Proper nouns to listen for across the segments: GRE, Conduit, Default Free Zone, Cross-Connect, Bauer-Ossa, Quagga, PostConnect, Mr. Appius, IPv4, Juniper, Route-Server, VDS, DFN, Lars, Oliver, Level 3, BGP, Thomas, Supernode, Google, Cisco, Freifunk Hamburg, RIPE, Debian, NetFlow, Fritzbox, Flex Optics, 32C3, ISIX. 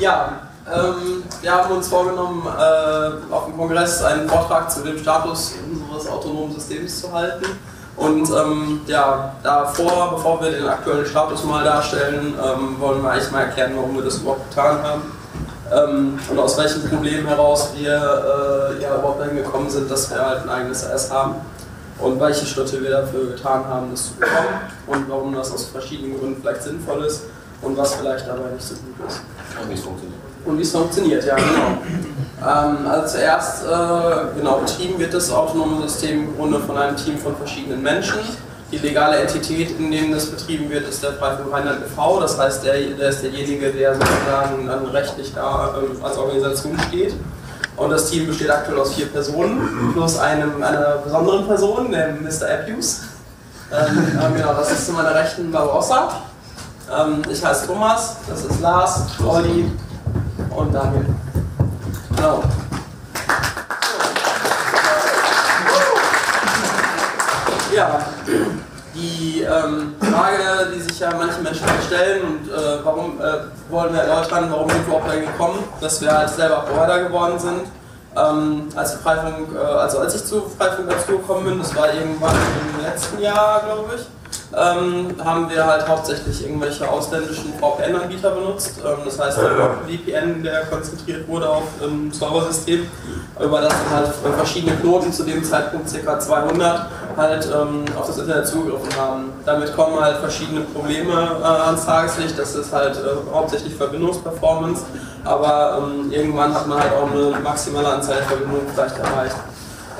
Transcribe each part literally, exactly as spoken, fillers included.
Ja, ähm, wir haben uns vorgenommen, äh, auf dem Kongress einen Vortrag zu dem Status unseres autonomen Systems zu halten. Und ähm, ja, davor, bevor wir den aktuellen Status mal darstellen, ähm, wollen wir eigentlich mal erklären, warum wir das überhaupt getan haben ähm, und aus welchen Problemen heraus wir äh, ja, überhaupt dahin gekommen sind, dass wir halt ein eigenes A S haben und welche Schritte wir dafür getan haben, das zu bekommen und warum das aus verschiedenen Gründen vielleicht sinnvoll ist und was vielleicht dabei nicht so gut ist. Und wie es funktioniert. Und wie es funktioniert, ja genau. Ähm, also zuerst, äh, genau, betrieben wird das autonome System im Grunde von einem Team von verschiedenen Menschen. Die legale Entität, in dem das betrieben wird, ist der Freifunk Rheinland e V Das heißt, der, der ist derjenige, der sozusagen dann rechtlich da äh, als Organisation steht. Und das Team besteht aktuell aus vier Personen, plus einem, einer besonderen Person, dem Mister Appius. Ähm, äh, genau, das ist zu meiner Rechten Bauer-Ossa. Ähm, ich heiße Thomas, das ist Lars, Claudi und Daniel. Genau. Ja, die ähm, Frage, die sich ja manche Menschen stellen, und äh, warum äh, wollen wir erläutern, warum wir überhaupt da gekommen, dass wir als selber Provider geworden sind. Ähm, als, Freifunk, äh, also als ich zu Freifunk dazugekommen bin, das war irgendwann im letzten Jahr, glaube ich, Ähm, haben wir halt hauptsächlich irgendwelche ausländischen V P N-Anbieter benutzt. Ähm, das heißt, der V P N, der konzentriert wurde auf ähm, Serversystem, über das halt verschiedene Knoten zu dem Zeitpunkt ca. zweihundert halt ähm, auf das Internet zugegriffen haben. Damit kommen halt verschiedene Probleme äh, ans Tageslicht. Das ist halt äh, hauptsächlich Verbindungsperformance, aber ähm, irgendwann hat man halt auch eine maximale Anzahl der Verbindungen vielleicht erreicht.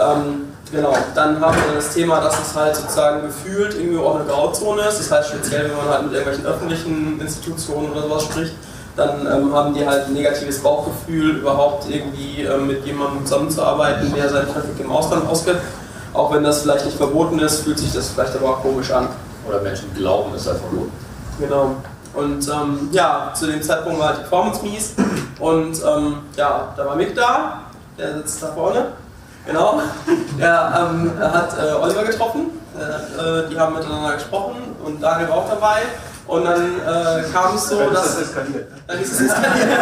Ähm, Genau, dann haben wir das Thema, dass es halt sozusagen gefühlt irgendwie auch eine Grauzone ist. Das heißt, speziell wenn man halt mit irgendwelchen öffentlichen Institutionen oder sowas spricht, dann ähm, haben die halt ein negatives Bauchgefühl, überhaupt irgendwie äh, mit jemandem zusammenzuarbeiten, der seinen Traffic im Ausland ausgibt. Auch wenn das vielleicht nicht verboten ist, fühlt sich das vielleicht aber auch komisch an. Oder Menschen glauben, es sei verboten. Genau. Und ähm, ja, zu dem Zeitpunkt war halt die Performance mies. Und ähm, ja, da war Mick da, der sitzt da vorne. Genau, er ähm, hat äh, Oliver getroffen, äh, die haben miteinander gesprochen und Daniel war auch dabei und dann äh, kam es so, dann dass... Ist das dann ist es eskaliert.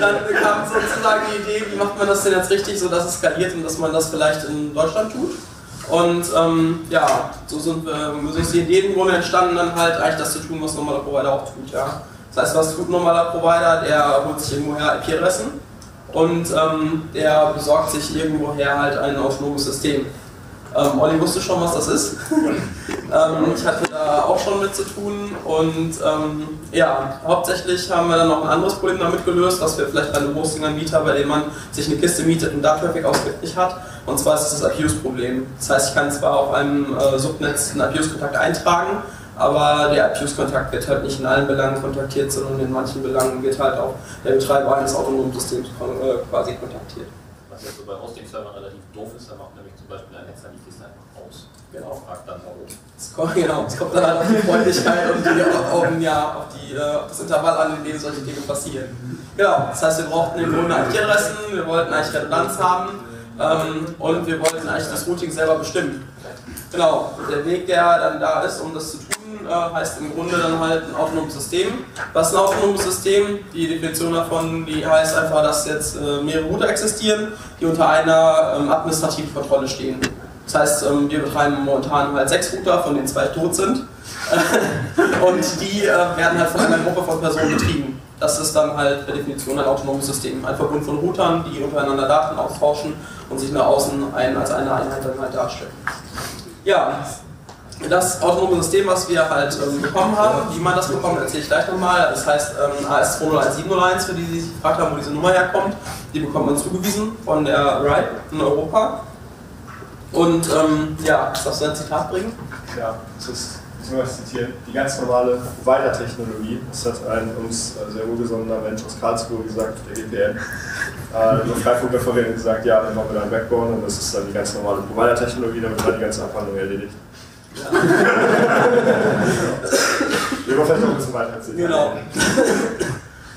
Dann kam sozusagen die Idee, wie macht man das denn jetzt richtig, sodass es skaliert und dass man das vielleicht in Deutschland tut. Und ähm, ja, so sind äh, die Ideen im Grunde entstanden, dann halt eigentlich das zu tun, was normaler Provider auch tut. Ja. Das heißt, was tut normaler Provider? Der holt sich irgendwoher I P-Adressen. Und ähm, der besorgt sich irgendwoher halt ein autonomes System. Ähm, Olli wusste schon, was das ist. ähm, ich hatte da auch schon mit zu tun. Und ähm, ja, hauptsächlich haben wir dann noch ein anderes Problem damit gelöst, dass wir vielleicht bei einem Hosting-Anbieter, bei dem man sich eine Kiste mietet und da Traffic ausgibt, nicht hat. Und zwar ist das das Abuse-Problem. Das heißt, ich kann zwar auf einem äh, Subnetz einen Abuse-Kontakt eintragen, aber der Abuse-Kontakt wird halt nicht in allen Belangen kontaktiert, sondern in manchen Belangen wird halt auch der Betreiber eines autonomen Systems quasi kontaktiert. Was jetzt so bei Hosting-Servern relativ doof ist, da macht nämlich zum Beispiel ein Hexer die Kiste einfach aus. Genau. Fragt dann warum. Es kommt, genau, es kommt dann halt auf die Freundlichkeit und die, auf, um, ja, auf, die, uh, auf das Intervall an, in dem solche Dinge passieren. Genau, das heißt, wir brauchten im Grunde I P-Adressen, wir wollten eigentlich Redundanz haben ähm, und wir wollten eigentlich das Routing selber bestimmen. Genau, der Weg, der dann da ist, um das zu tun, heißt im Grunde dann halt ein autonomes System. Was ist ein autonomes System? Die Definition davon, die heißt einfach, dass jetzt mehrere Router existieren, die unter einer administrativen Kontrolle stehen. Das heißt, wir betreiben momentan halt sechs Router, von denen zwei tot sind. Und die werden halt von einer Gruppe von Personen betrieben. Das ist dann halt per Definition ein autonomes System. Ein Verbund von Routern, die untereinander Daten austauschen und sich nach außen ein, als eine Einheit dann halt darstellen. Ja. Das autonome System, was wir halt ähm, bekommen haben, wie man das bekommt, erzähle ich gleich nochmal. Das heißt ähm, A S zwei null eins sieben null eins, für die, die sich gefragt haben, wo diese Nummer herkommt, die bekommt man zugewiesen von der RIPE in Europa. Und ähm, ja, darfst du ein Zitat bringen? Ja, das ist, ich muss mal zitieren, die ganz normale Provider-Technologie, das hat ein uns sehr wohlgesonnener Mensch aus Karlsruhe gesagt, der G P N. Nur Freifunk hat vorhin gesagt, ja, dann machen wir da einen Backbone und das ist dann die ganz normale Provider-Technologie, damit man die ganze Abhandlung erledigt. Ja. Wir wollen vielleicht noch ein bisschen weiter erzählen. Genau.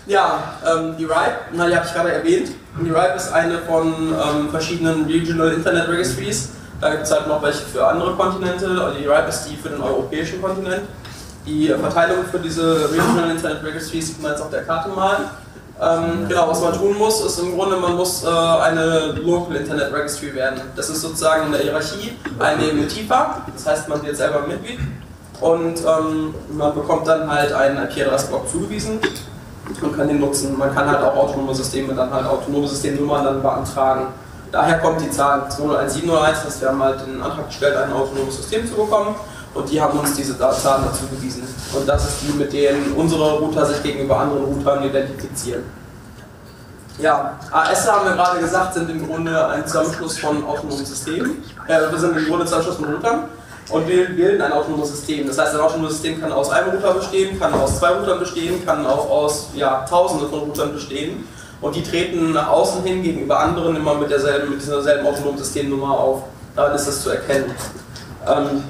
Ja, ähm, die RIPE, na, die habe ich gerade erwähnt. Die RIPE ist eine von ähm, verschiedenen Regional Internet Registries. Da gibt es halt noch welche für andere Kontinente. Die RIPE ist die für den europäischen Kontinent. die Verteilung für diese Regional Internet Registries sieht man jetzt auf der Karte mal. Ähm, genau, was man tun muss, ist im Grunde, man muss äh, eine Local Internet Registry werden. Das ist sozusagen in der Hierarchie eine Ebene tiefer, das heißt, man wird selber Mitglied und ähm, man bekommt dann halt einen I P-Adressblock zugewiesen und kann den nutzen. Man kann halt auch autonome Systeme dann halt autonome Systemnummern dann beantragen. Daher kommt die Zahl zwei null eins sieben null eins, dass wir haben halt den Antrag gestellt, ein autonomes System zu bekommen, und die haben uns diese Zahlen dazu gewiesen. Und das ist die, mit denen unsere Router sich gegenüber anderen Routern identifizieren. Ja, A S haben wir gerade gesagt, sind im Grunde ein Zusammenschluss von autonomen Systemen. Äh, wir sind im Grunde ein Zusammenschluss von Routern und wir bilden ein autonomes System. Das heißt, ein autonomes System kann aus einem Router bestehen, kann aus zwei Routern bestehen, kann auch aus ja, Tausenden von Routern bestehen. Und die treten nach außen hin gegenüber anderen immer mit derselben, mit derselben autonomen Systemnummer auf. Daran ist das zu erkennen. Ähm,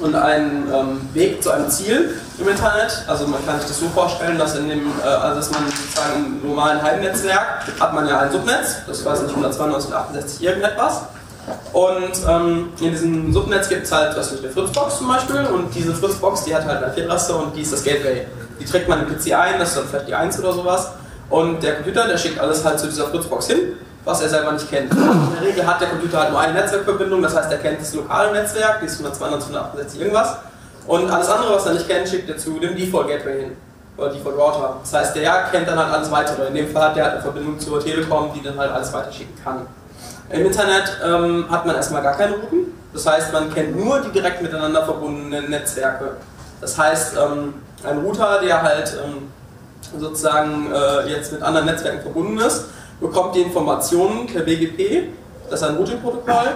und ein ähm, Weg zu einem Ziel im Internet, also man kann sich das so vorstellen, dass in dem, äh, also dass man sozusagen im normalen Heimnetzwerk hat man ja ein Subnetz, das weiß nicht, hundertzwei neunzehn achtundsechzig irgendetwas. Und ähm, in diesem Subnetz gibt es halt, was ist eine Fritzbox zum Beispiel, und diese Fritzbox, die hat halt eine I P-Adresse und die ist das Gateway. Die trägt man im P C ein, das ist dann vielleicht die eins oder sowas. Und der Computer, der schickt alles halt zu dieser Fritzbox hin, was er selber nicht kennt. In der Regel hat der Computer halt nur eine Netzwerkverbindung, das heißt, er kennt das lokale Netzwerk, die ist hundertzwei neunzehn achtundsechzig irgendwas. Und alles andere, was er nicht kennt, schickt er zu dem Default Gateway hin, oder Default Router. Das heißt, der kennt dann halt alles weitere. In dem Fall hat er halt eine Verbindung zur Telekom, die dann halt alles weiterschicken kann. Im Internet ähm, hat man erstmal gar keine Routen, das heißt, man kennt nur die direkt miteinander verbundenen Netzwerke. Das heißt, ähm, ein Router, der halt ähm, sozusagen äh, jetzt mit anderen Netzwerken verbunden ist, bekommt die Informationen per B G P, das ist ein Routing-Protokoll,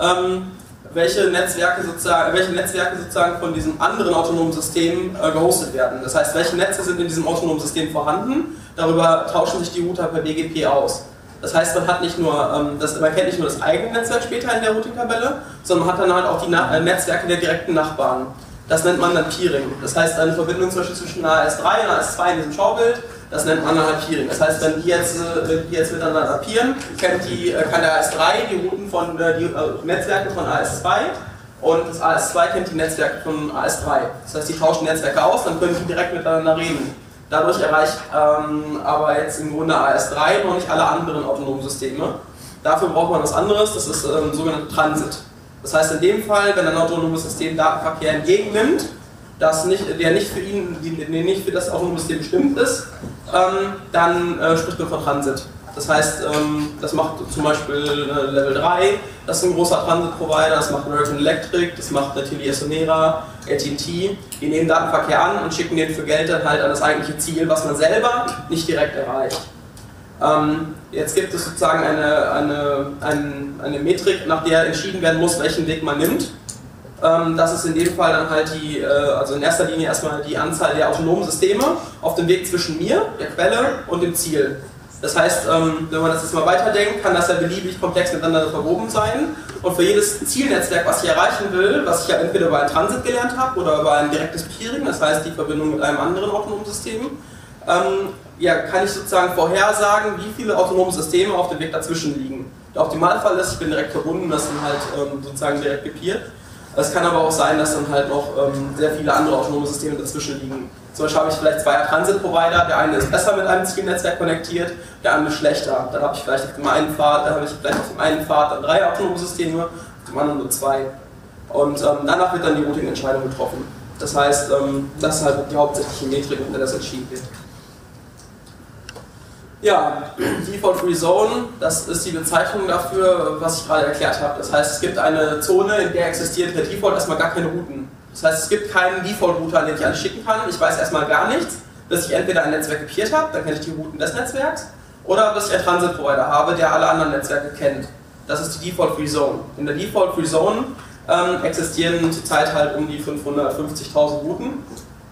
ähm, welche, Netzwerke sozusagen, welche Netzwerke sozusagen von diesem anderen autonomen System äh, gehostet werden. Das heißt, welche Netze sind in diesem autonomen System vorhanden, darüber tauschen sich die Router per B G P aus. Das heißt, man, hat nicht nur, ähm, das, man kennt nicht nur das eigene Netzwerk später in der Routing-Tabelle, sondern man hat dann halt auch die Na äh, Netzwerke der direkten Nachbarn. Das nennt man dann Peering. Das heißt, eine Verbindung zum Beispiel zwischen einer A S drei und einer A S zwei in diesem Schaubild, das nennt man dann halt Peering. Das heißt, wenn die jetzt, wenn die jetzt miteinander peeren, kennt die, kann der A S drei die Routen von, die Netzwerke von A S zwei und das A S zwei kennt die Netzwerke von A S drei. Das heißt, die tauschen Netzwerke aus, dann können die direkt miteinander reden. Dadurch erreicht ähm, aber jetzt im Grunde A S drei noch nicht alle anderen autonomen Systeme. Dafür braucht man was anderes, das ist ähm, sogenannte Transit. Das heißt, in dem Fall, wenn ein autonomes System Datenverkehr entgegennimmt, das nicht, der nicht für ihn, der nicht für das autonome System bestimmt ist, ähm, dann äh, spricht man von Transit. Das heißt, ähm, das macht zum Beispiel äh, Level drei, das ist ein großer Transit-Provider, das macht American Electric, das macht Teliasonera, A T und T. Die nehmen Datenverkehr an und schicken den für Geld dann halt an das eigentliche Ziel, was man selber nicht direkt erreicht. Ähm, jetzt gibt es sozusagen eine, eine, eine, eine Metrik, nach der entschieden werden muss, welchen Weg man nimmt. Ähm, das ist in dem Fall dann halt die, äh, also in erster Linie erstmal die Anzahl der autonomen Systeme auf dem Weg zwischen mir, der Quelle und dem Ziel. Das heißt, ähm, wenn man das jetzt mal weiterdenkt, kann das ja beliebig komplex miteinander verwoben sein. Und für jedes Zielnetzwerk, was ich erreichen will, was ich ja entweder über einen Transit gelernt habe oder über ein direktes Peering, das heißt die Verbindung mit einem anderen autonomen System, ähm, ja, kann ich sozusagen vorhersagen, wie viele autonome Systeme auf dem Weg dazwischen liegen. Der Optimalfall ist, ich bin direkt verbunden, das sind halt ähm, sozusagen direkt gepeert. Es kann aber auch sein, dass dann halt noch ähm, sehr viele andere autonome Systeme dazwischen liegen. Zum Beispiel habe ich vielleicht zwei Transit-Provider, der eine ist besser mit einem Zielnetzwerk konnektiert, der andere schlechter. Dann habe ich vielleicht auf dem einen Pfad, dann habe ich vielleicht auf dem einen Pfad dann drei autonome Systeme, auf dem anderen nur zwei. Und ähm, danach wird dann die Routing-Entscheidung getroffen. Das heißt, ähm, das ist halt die hauptsächliche Metrik, unter der das entschieden wird. Ja, Default Free Zone, das ist die Bezeichnung dafür, was ich gerade erklärt habe. Das heißt, es gibt eine Zone, in der existiert per Default erstmal gar keine Routen. Das heißt, es gibt keinen Default-Router, an den ich alles schicken kann. Ich weiß erstmal gar nichts, dass ich entweder ein Netzwerk kopiert habe, dann kenne ich die Routen des Netzwerks, oder dass ich einen Transit-Provider habe, der alle anderen Netzwerke kennt. Das ist die Default Free Zone. In der Default Free Zone ähm, existieren zurzeit halt um die fünfhundertfünfzigtausend Routen.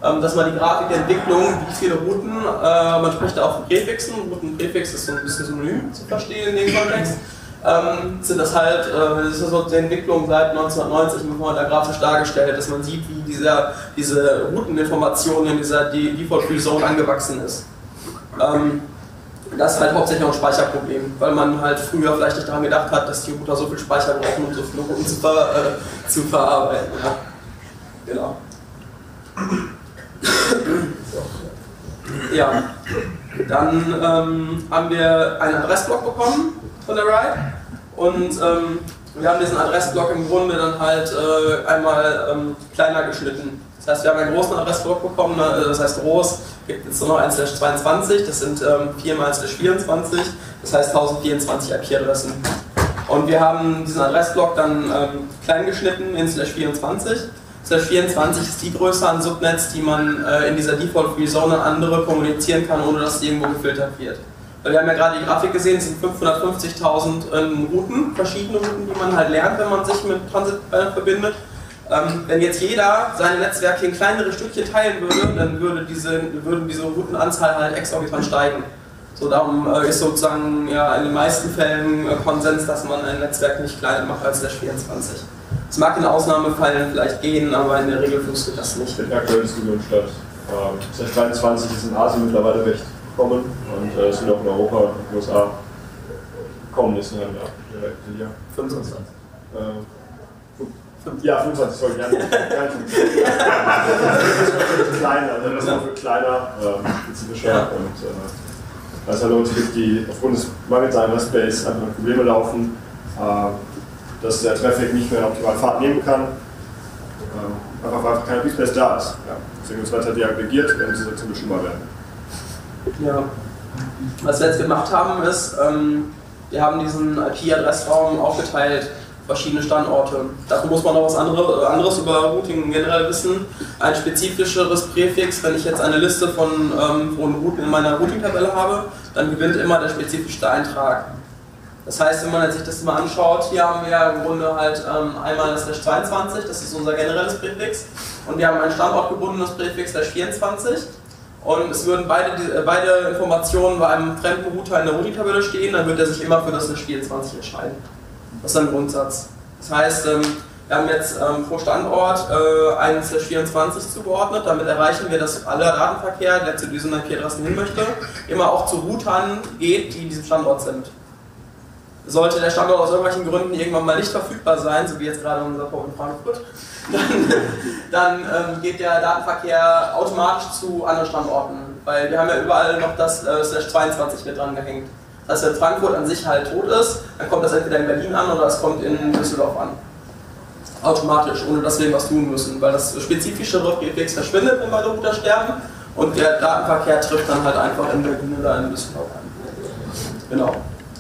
Dass man die Grafik der Entwicklung, wie viele Routen, äh, man spricht da auch von Präfixen, Routenpräfix ist so ein bisschen synonym zu verstehen in dem Kontext, ähm, sind das halt, äh, das ist so die Entwicklung seit neunzehnhundertneunzig, wenn man da grafisch dargestellt, dass man sieht, wie dieser, diese Routeninformation in dieser Default Free Zone angewachsen ist. Ähm, das ist halt hauptsächlich auch ein Speicherproblem, weil man halt früher vielleicht nicht daran gedacht hat, dass die Router so viel Speicher brauchen, um so viele Routen zu, ver, äh, zu verarbeiten. Ja. Genau. Ja. Dann ähm, haben wir einen Adressblock bekommen von der RIPE und ähm, wir haben diesen Adressblock im Grunde dann halt äh, einmal ähm, kleiner geschnitten. Das heißt, wir haben einen großen Adressblock bekommen, das heißt groß, gibt es nur noch eins Slash zweiundzwanzig, das sind ähm, vier mal Slash vierundzwanzig, das heißt tausendvierundzwanzig I P-Adressen. Und wir haben diesen Adressblock dann ähm, klein geschnitten in Slash vierundzwanzig. Slash vierundzwanzig ist die Größe an Subnets, die man äh, in dieser Default-Free-Zone an andere kommunizieren kann, ohne dass sie irgendwo gefiltert wird. Weil wir haben ja gerade die Grafik gesehen, es sind fünfhundertfünfzigtausend ähm, Routen, verschiedene Routen, die man halt lernt, wenn man sich mit Transit äh, verbindet. Ähm, wenn jetzt jeder seine Netzwerke in kleinere Stückchen teilen würde, dann würde diese, würde diese Routenanzahl halt exorbitant steigen. So, darum äh, ist sozusagen ja, in den meisten Fällen äh, Konsens, dass man ein Netzwerk nicht kleiner macht als Slash vierundzwanzig. Es mag in Ausnahmefällen vielleicht gehen, aber in der Regel funktioniert das nicht. In der aktuellen Diskussion statt. Ähm, Slash zweiundzwanzig ist in Asien mittlerweile recht kommen und äh, sind auch in Europa und in den U S A kommen, ist in einem Jahr. fünfundzwanzig. Äh, Ja, fünfundzwanzig, sorry, ja, nicht. Das ist auch für kleiner, ähm, spezifischer ja. Und äh, also Leute gibt, die aufgrund des Mangels an Space einfach Probleme laufen, äh, dass der Traffic nicht mehr optimal Fahrt nehmen kann, äh, einfach weil einfach kein Space da ist. Ja. Deswegen wird es weiter deaggregiert, wenn diese Sektionen schlimmer werden. Ja, was wir jetzt gemacht haben ist, ähm, wir haben diesen I P-Adressraum aufgeteilt. Verschiedene Standorte. Dazu muss man noch was andere, anderes über Routing generell wissen. Ein spezifischeres Präfix, wenn ich jetzt eine Liste von ähm, von Routen in meiner Routing-Tabelle habe, dann gewinnt immer der spezifischste Eintrag. Das heißt, wenn man sich das mal anschaut, hier haben wir im Grunde halt ähm, einmal das Slash zweiundzwanzig, das ist unser generelles Präfix, und wir haben ein standortgebundenes Präfix Slash vierundzwanzig. Und es würden beide, die, äh, beide Informationen bei einem fremden Router in der Routing-Tabelle stehen, dann wird er sich immer für das Slash vierundzwanzig entscheiden. Das ist ein Grundsatz. Das heißt, wir haben jetzt pro Standort einen Slash vierundzwanzig zugeordnet, damit erreichen wir, dass aller Datenverkehr, der zu diesen I P-Adressen hin möchte, immer auch zu Routern geht, die in diesem Standort sind. Sollte der Standort aus irgendwelchen Gründen irgendwann mal nicht verfügbar sein, so wie jetzt gerade unser Port in Frankfurt, dann, dann geht der Datenverkehr automatisch zu anderen Standorten, weil wir haben ja überall noch das Slash zweiundzwanzig mit dran gehängt. Dass wenn Frankfurt an sich halt tot ist, dann kommt das entweder in Berlin an oder es kommt in Düsseldorf an. Automatisch, ohne dass wir was tun müssen, weil das spezifischere Präfix verschwindet, wenn beide Router sterben und der Datenverkehr trifft dann halt einfach in Berlin oder in Düsseldorf an. Genau.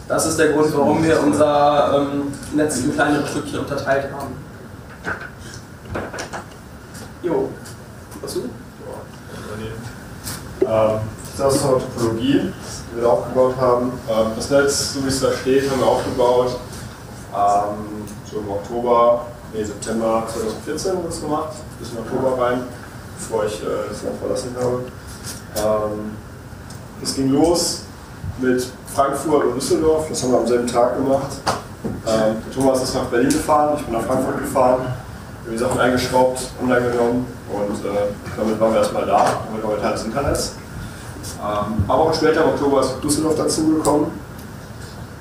Das ist der Grund, warum wir unser ähm, Netz in kleinere Stückchen unterteilt haben. Jo. Was du? Ja. Ähm, das ist zur Topologie, die wir aufgebaut haben. Das Netz, so wie es da steht, haben wir aufgebaut. Ähm, so im Oktober, nee, September zweitausendvierzehn wurde es gemacht, bis in Oktober rein, bevor ich äh, das Land verlassen habe. Es ähm, ging los mit Frankfurt und Düsseldorf, das haben wir am selben Tag gemacht. Ähm, Thomas ist nach Berlin gefahren, ich bin nach Frankfurt gefahren, wir haben die Sachen eingeschraubt, online genommen und äh, damit waren wir erstmal da, damit waren wir Teil des Internets. Ähm, aber auch später im Oktober ist Düsseldorf dazugekommen,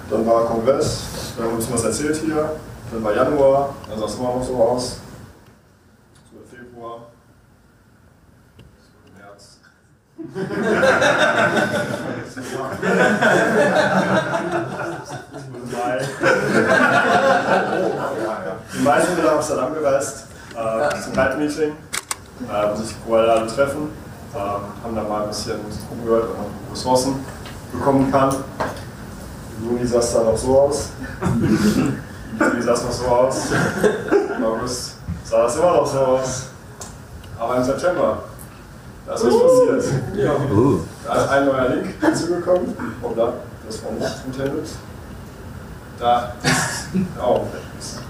dann war Kongress, dann haben wir uns was erzählt hier, dann war Januar, dann sah es immer noch so aus, so Februar, so März. Und Mai. Im Mai sind wir nach Amsterdam gereist, äh, zum Reitmeeting, äh, wo sich Koala treffen. Ähm, haben da mal ein bisschen rumgehört, ob man Ressourcen bekommen kann. Im Juni sah es dann auch so aus. Im Juli sah es noch so aus. Im August sah es immer noch so aus. Aber im September, da ist was passiert. Ja. Da ist ein neuer Link hinzugekommen. Oh, da, das war nicht intended. Da ist, oh,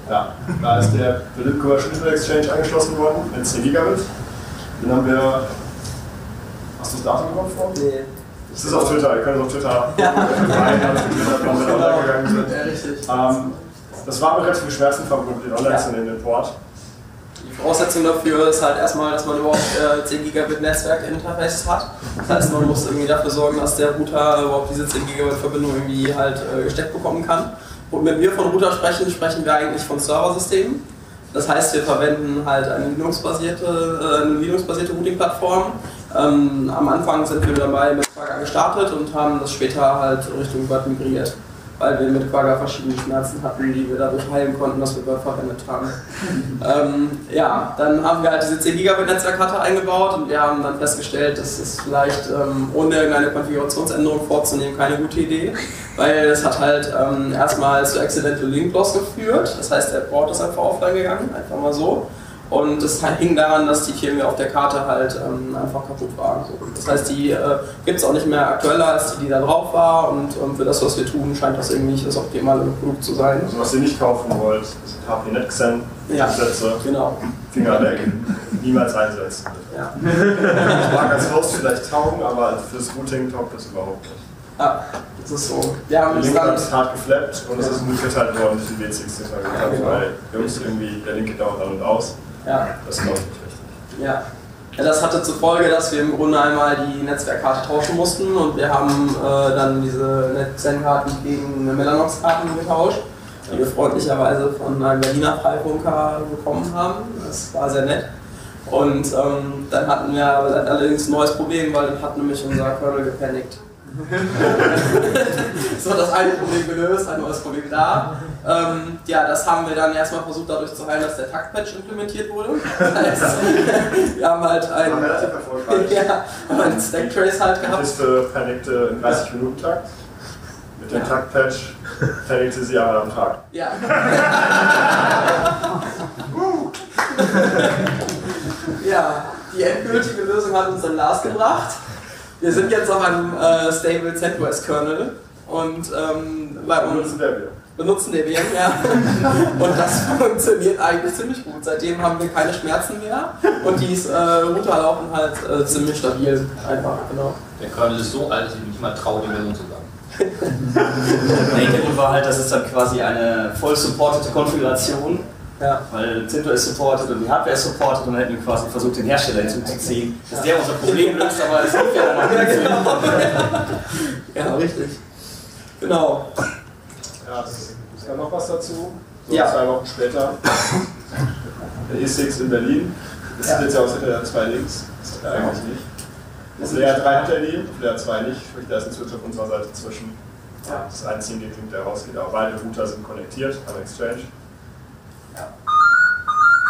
ja, da ist der Philipp Commercial Internet Exchange angeschlossen worden mit zehn Gigabit. Den haben wir. Hast du das Datum bekommen, Frau? Nee. Das ist auf Twitter, ihr könnt es auf Twitter. Ja. Nein, wir online gegangen sind. Ja, richtig. Ähm, das war mit relativ Schmerzen verbunden, den online zu nehmen, den Port. Die Voraussetzung dafür ist halt erstmal, dass man überhaupt äh, zehn Gigabit Netzwerk-Interface hat. Das heißt, man muss irgendwie dafür sorgen, dass der Router überhaupt diese zehn Gigabit Verbindung irgendwie halt äh, gesteckt bekommen kann. Und wenn wir von Router sprechen, sprechen wir eigentlich von Serversystemen. Das heißt, wir verwenden halt eine Linux-basierte äh, Linux-basierte Routing-Plattform, Ähm, am Anfang sind wir dabei mit Quagga gestartet und haben das später halt Richtung Bird migriert, weil wir mit Quagga verschiedene Schmerzen hatten, die wir dadurch heilen konnten, dass wir Bird verwendet haben. ähm, ja, dann haben wir halt diese zehn Gigabit Netzwerkkarte eingebaut und wir haben dann festgestellt, dass es vielleicht ähm, ohne irgendeine Konfigurationsänderung vorzunehmen keine gute Idee, weil es hat halt ähm, erstmal zu Accidental Link Loss geführt, das heißt, der Port ist einfach offline gegangen, einfach mal so. Und es hing daran, dass die Firmware auf der Karte halt ähm, einfach kaputt war. So. Das heißt, die äh, gibt es auch nicht mehr aktueller als die, die da drauf war. Und ähm, für das, was wir tun, scheint das irgendwie nicht das optimale Produkt zu sein. Also was ihr nicht kaufen wollt, sind H P-Netxen, Sätze, genau. Finger weg, niemals einsetzen. Ja. Ich mag als Host vielleicht taugen, aber fürs Routing taugt das überhaupt nicht. Ah, das ist so. Ja, der Link hat hart geflappt und es ist gut verteilt worden durch den W C X, weil Jungs irgendwie, der Link geht auch an und aus. Ja. Das läuft nicht richtig. Ja. Ja, das hatte zur Folge, dass wir im Grunde einmal die Netzwerkkarte tauschen mussten und wir haben äh, dann diese Netzwerkkarten gegen Mellanox-Karten getauscht, die wir freundlicherweise von einem Berliner Freifunk bekommen haben. Das war sehr nett. Und ähm, dann hatten wir allerdings ein neues Problem, weil dann hat nämlich unser Kernel gepanickt. So, das eine Problem gelöst, ein neues Problem da. Ähm, ja, das haben wir dann erstmal versucht dadurch zu heilen, dass der Taktpatch implementiert wurde. Das heißt, wir haben halt einen, ja, einen Stacktrace halt gehabt. Die Liste panikte in dreißig Minuten Takt. Mit dem ja. Taktpatch panikte sie aber am Tag. Ja. Ja, die endgültige Lösung hat uns dann Lars gebracht. Wir sind jetzt auf einem äh, Stable Z O S-Kernel und ähm, bei uns benutzen Debian. Benutzen Debian, ja. Und das funktioniert eigentlich ziemlich gut. Seitdem haben wir keine Schmerzen mehr und die äh, Router laufen halt äh, ziemlich stabil. Einfach, genau. Der Kernel ist so alt, dass ich nicht mal traue, die Version zu sagen. Der Hintergrund war halt, dass es dann quasi eine voll supportete Konfiguration. Ja. Weil Zinto ist supportet und die Hardware ist supportet und dann hätten wir quasi versucht, den Hersteller hinzuzuziehen, dass der unser Problem löst, aber es gibt ja noch nicht. Genau. Ja, richtig. Genau. Ja, es kam noch was dazu, so ja. Zwei Wochen später. Der E sechs in Berlin. Das ja. Sieht jetzt ja aus, hätte er zwei Links. Das hat er eigentlich nicht. Das Layer drei hat er nie, Layer zwei nicht. Sprich, da ist ein Switch auf unserer Seite zwischen. Ja. Das einzige Link, der rausgeht. Aber beide Router sind konnektiert am Exchange.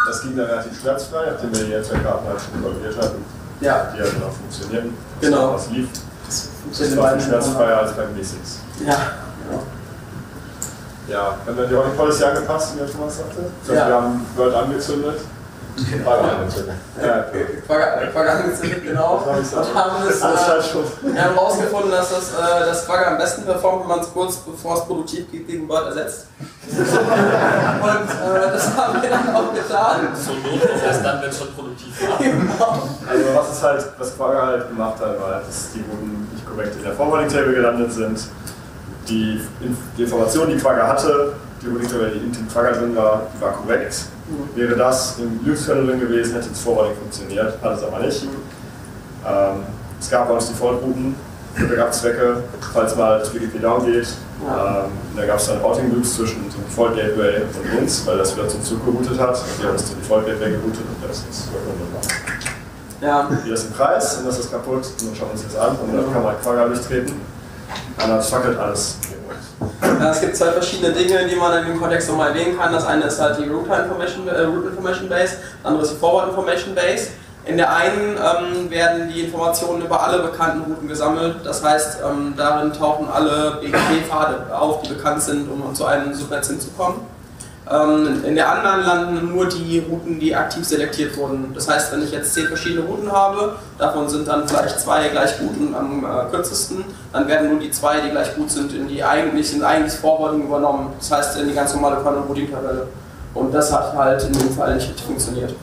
Das ging dann relativ schmerzfrei, nachdem wir die Netzwerkkarten halt schon involviert hatten. Ja. Die halt noch funktionierten. Genau. Das lief. Das, das war viel schmerzfreier als beim Basics. Ja. Genau. Ja, haben wir die Rolling Policy angepasst, wie der Thomas sagte? Ja. Also wir haben Bird angezündet. Quagga angezündet. Quagga angezündet, genau. Und haben es, äh, wir haben rausgefunden, dass das, äh, das Quagga am besten performt, wenn man es kurz bevor es produktiv geht, gegen Bird ersetzt. Und äh, das haben wir dann auch getan. So notwendig erst dann, wenn es schon produktiv war. Genau. Also was ist halt, was Quagga halt gemacht hat, war, dass die Routen nicht korrekt in der Forwarding-Table gelandet sind. Die, die Information, die Quagga hatte, die Routing-Table, die in dem Quagga drin war, die war korrekt. Wäre das im Linux-Kernel drin gewesen, hätte das Forwarding funktioniert, hat es aber nicht. Ähm, es gab bei uns Default-Routen für Backup-Zwecke, falls mal das B G P down geht. Ähm, da gab es dann Routing-Loops zwischen dem Default-Gateway und uns, weil das wieder zum Zug geroutet hat. Wir haben es zum Default-Gateway geroutet und das ist wunderbar. Ja. Hier ist ein Preis und das ist kaputt und dann schauen wir uns das an und dann kann man Quagga durchtreten. Anders fackelt alles. Ja, es gibt zwei verschiedene Dinge, die man in dem Kontext nochmal erwähnen kann. Das eine ist halt die Router Information, äh, Route Information Base, das andere ist die Forward Information Base. In der einen ähm, werden die Informationen über alle bekannten Routen gesammelt. Das heißt, ähm, darin tauchen alle B G P-Pfade auf, die bekannt sind, um zu einem Subnetz hinzukommen. Ähm, in der anderen landen nur die Routen, die aktiv selektiert wurden. Das heißt, wenn ich jetzt zehn verschiedene Routen habe, davon sind dann vielleicht zwei gleich gut und am äh, kürzesten, dann werden nur die zwei, die gleich gut sind, in die eigentlichen Forwarding übernommen. Das heißt, in die ganz normale Kernel-Routing-Tabelle. Und das hat halt in dem Fall nicht richtig funktioniert.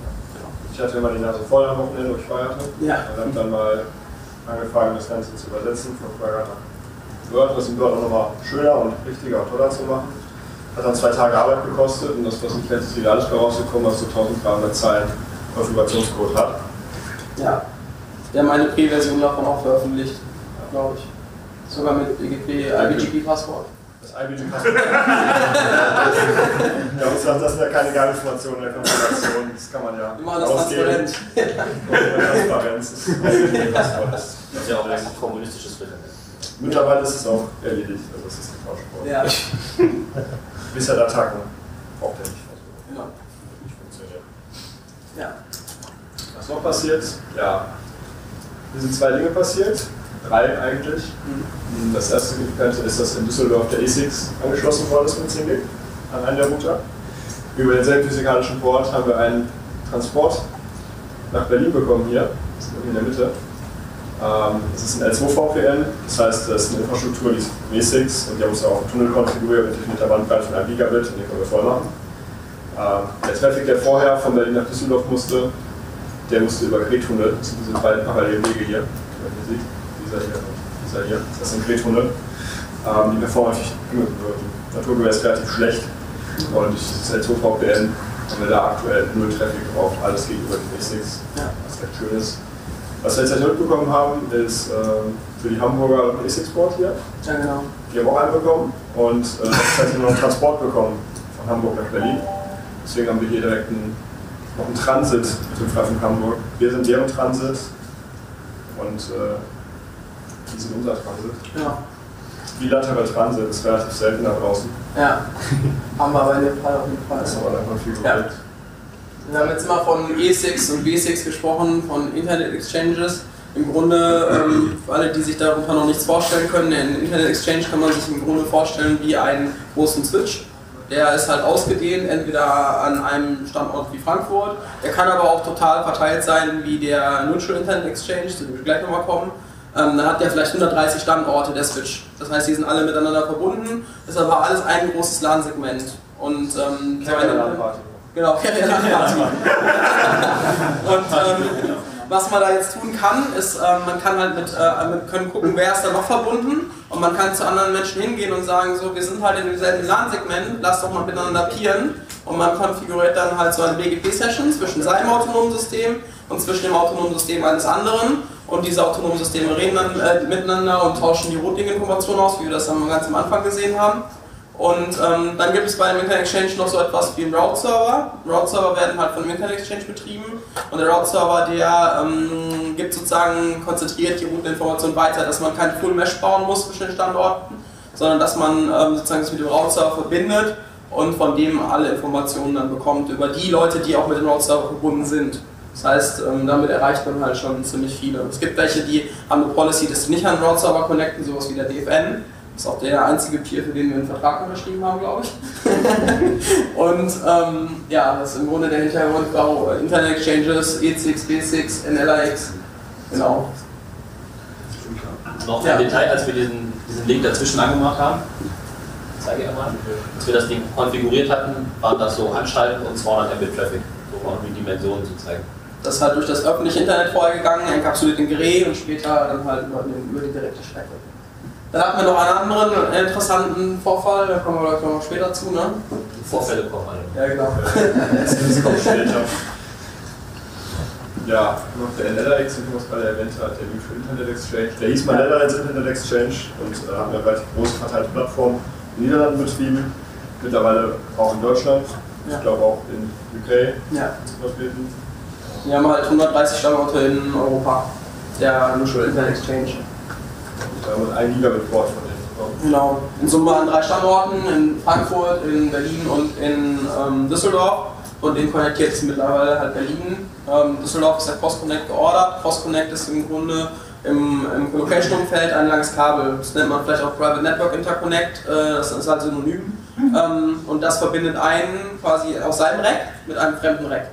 Ich hatte immer die Nase voll am Wochenende, wo ich feierte. Ja. Und habe dann mal angefangen, das Ganze zu übersetzen von Quagga nach Bird, das in Bird auch nochmal schöner und richtiger und toller zu machen. Hat dann zwei Tage Arbeit gekostet und das war nicht letztes Jahr alles rausgekommen, dass so dreizehnhundert Zeilen Konfigurationscode hat. Ja. Wir haben eine Pre-Version davon auch veröffentlicht, glaube ich. Sogar mit B G P, I P G P-Passwort. Das I P G-Passwort. Ja, das sind ja keine Geheiminformationen der Konfiguration, das kann man ja immer das transparent. Transparenz ist ja auch ein kommunistisches Film. Mittlerweile ist es auch erledigt, also es ist geforscht worden. Ja. Bisher der Attacken braucht er nicht. Genau. Nicht funktioniert. Ja. Was noch passiert? Ja. Hier sind zwei Dinge passiert. Drei eigentlich. Mhm. Das erste Signifikante ist, dass in Düsseldorf der I S I X angeschlossen worden ist mit zehn Gig an einen der Router. Über denselben physikalischen Port haben wir einen Transport nach Berlin bekommen hier, das ist in der Mitte. Das ist ein L zwei V P N, das heißt, das ist eine Infrastruktur, die ist V sechs und die haben uns auch im Tunnel konfiguriert mit der Bandbreite von einem Gigabit und die können wir voll machen. Der Traffic, der vorher von Berlin nach Düsseldorf musste, der musste über Grettunnel, das sind diese beiden parallelen Wege hier, die man hier sieht. Dieser hier, dieser hier, das sind Grettunnel. Ähm, die performen naturgemäß relativ schlecht. Und das L zwei V P N haben wir da aktuell null Traffic auf, alles gegenüber den V sechs, was recht schön ist. Was wir jetzt mitbekommen haben, ist äh, für die Hamburger V sechs-Port hier. Ja, genau. Die haben auch einen bekommen und äh, jetzt haben wir noch einen Transport bekommen von Hamburg nach Berlin. Deswegen haben wir hier direkt einen, noch einen Transit mit dem Freifunk Hamburg. Wir sind deren Transit und äh, die sind unser Transit. Ja. Bilateral Transit ist relativ selten da draußen. Ja, haben wir aber in dem Fall auf jeden Fall. Das haben wir einfach viel geredet. Wir haben jetzt immer von E sechs und W sechs gesprochen, von Internet Exchanges. Im Grunde, ähm, für alle, die sich darunter noch nichts vorstellen können, in Internet Exchange kann man sich im Grunde vorstellen wie einen großen Switch. Der ist halt ausgedehnt, entweder an einem Standort wie Frankfurt, der kann aber auch total verteilt sein wie der Neutral Internet Exchange, zu dem wir gleich nochmal kommen. Ähm, dann hat der vielleicht hundertdreißig Standorte, der Switch. Das heißt, die sind alle miteinander verbunden, ist aber alles ein großes LAN-Segment. Und ähm, so eine LAN-Party. Genau, LAN-Party. Und ähm, was man da jetzt tun kann, ist, ähm, man kann halt mit, äh, mit können gucken, wer ist da noch verbunden, und man kann zu anderen Menschen hingehen und sagen, so, wir sind halt in demselben LAN-Segment, lass doch mal miteinander peeren. Und man konfiguriert dann halt so eine B G P-Session zwischen seinem autonomen System und zwischen dem autonomen System eines anderen. Und diese autonomen Systeme reden dann äh, miteinander und tauschen die Routing-Informationen aus, wie wir das dann ganz am Anfang gesehen haben. Und ähm, dann gibt es bei dem Internet Exchange noch so etwas wie einen Route-Server. Route-Server werden halt von dem Internet Exchange betrieben. Und der Route-Server, der ähm, gibt sozusagen konzentriert die Routing-Informationen weiter, dass man kein Full-Mesh bauen muss zwischen den Standorten, sondern dass man ähm, sozusagen das mit dem Route-Server verbindet und von dem alle Informationen dann bekommt über die Leute, die auch mit dem Route-Server verbunden sind. Das heißt, damit erreicht man halt schon ziemlich viele. Es gibt welche, die haben eine Policy, dass sie nicht an den Route-Server connecten, sowas wie der D F N. Das ist auch der einzige Peer, für den wir einen Vertrag unterschrieben haben, glaube ich. Und ähm, ja, das ist im Grunde der Hintergrund, auch Internet Exchanges, E sechs, B sechs, N L-ix, genau. Noch ein Detail, als wir diesen, diesen Link dazwischen angemacht haben, zeige ich einmal, als wir das Ding konfiguriert hatten, waren das so Anschalten und zweihundert Mbit Traffic, so waren die Dimensionen zu zeigen. Das ist halt durch das öffentliche Internet vorher gegangen, enkapsuliert in G R E und später dann halt über, über die direkte Strecke. Dann hatten wir noch einen anderen interessanten Vorfall, da kommen wir gleich noch später zu, ne? Die Vorfälle kommen alle. Ja, genau. Das kommt später. Ja, noch der N L-ix, wie man es gerade erwähnt hat, der Neutral Internet Exchange. Der hieß mal Netherlands Internet Exchange und äh, haben eine relativ große verteilte Plattform in den Niederlanden betrieben, mittlerweile auch in Deutschland, ja. Ich glaube auch in U K. Ja. Wir haben halt hundertdreißig Standorte in Europa, der Neutral Internet Exchange. Und ein Gigabit-Port von denen. Genau, in Summe an drei Standorten, in Frankfurt, in Berlin und in ähm, Düsseldorf. Und den connectiert jetzt mittlerweile halt Berlin. Ähm, Düsseldorf ist der PostConnect geordert. PostConnect ist im Grunde im, im Location-Umfeld ein langes Kabel. Das nennt man vielleicht auch Private Network Interconnect, äh, das ist halt synonym. Mhm. Ähm, und das verbindet einen quasi aus seinem Rack mit einem fremden Rack.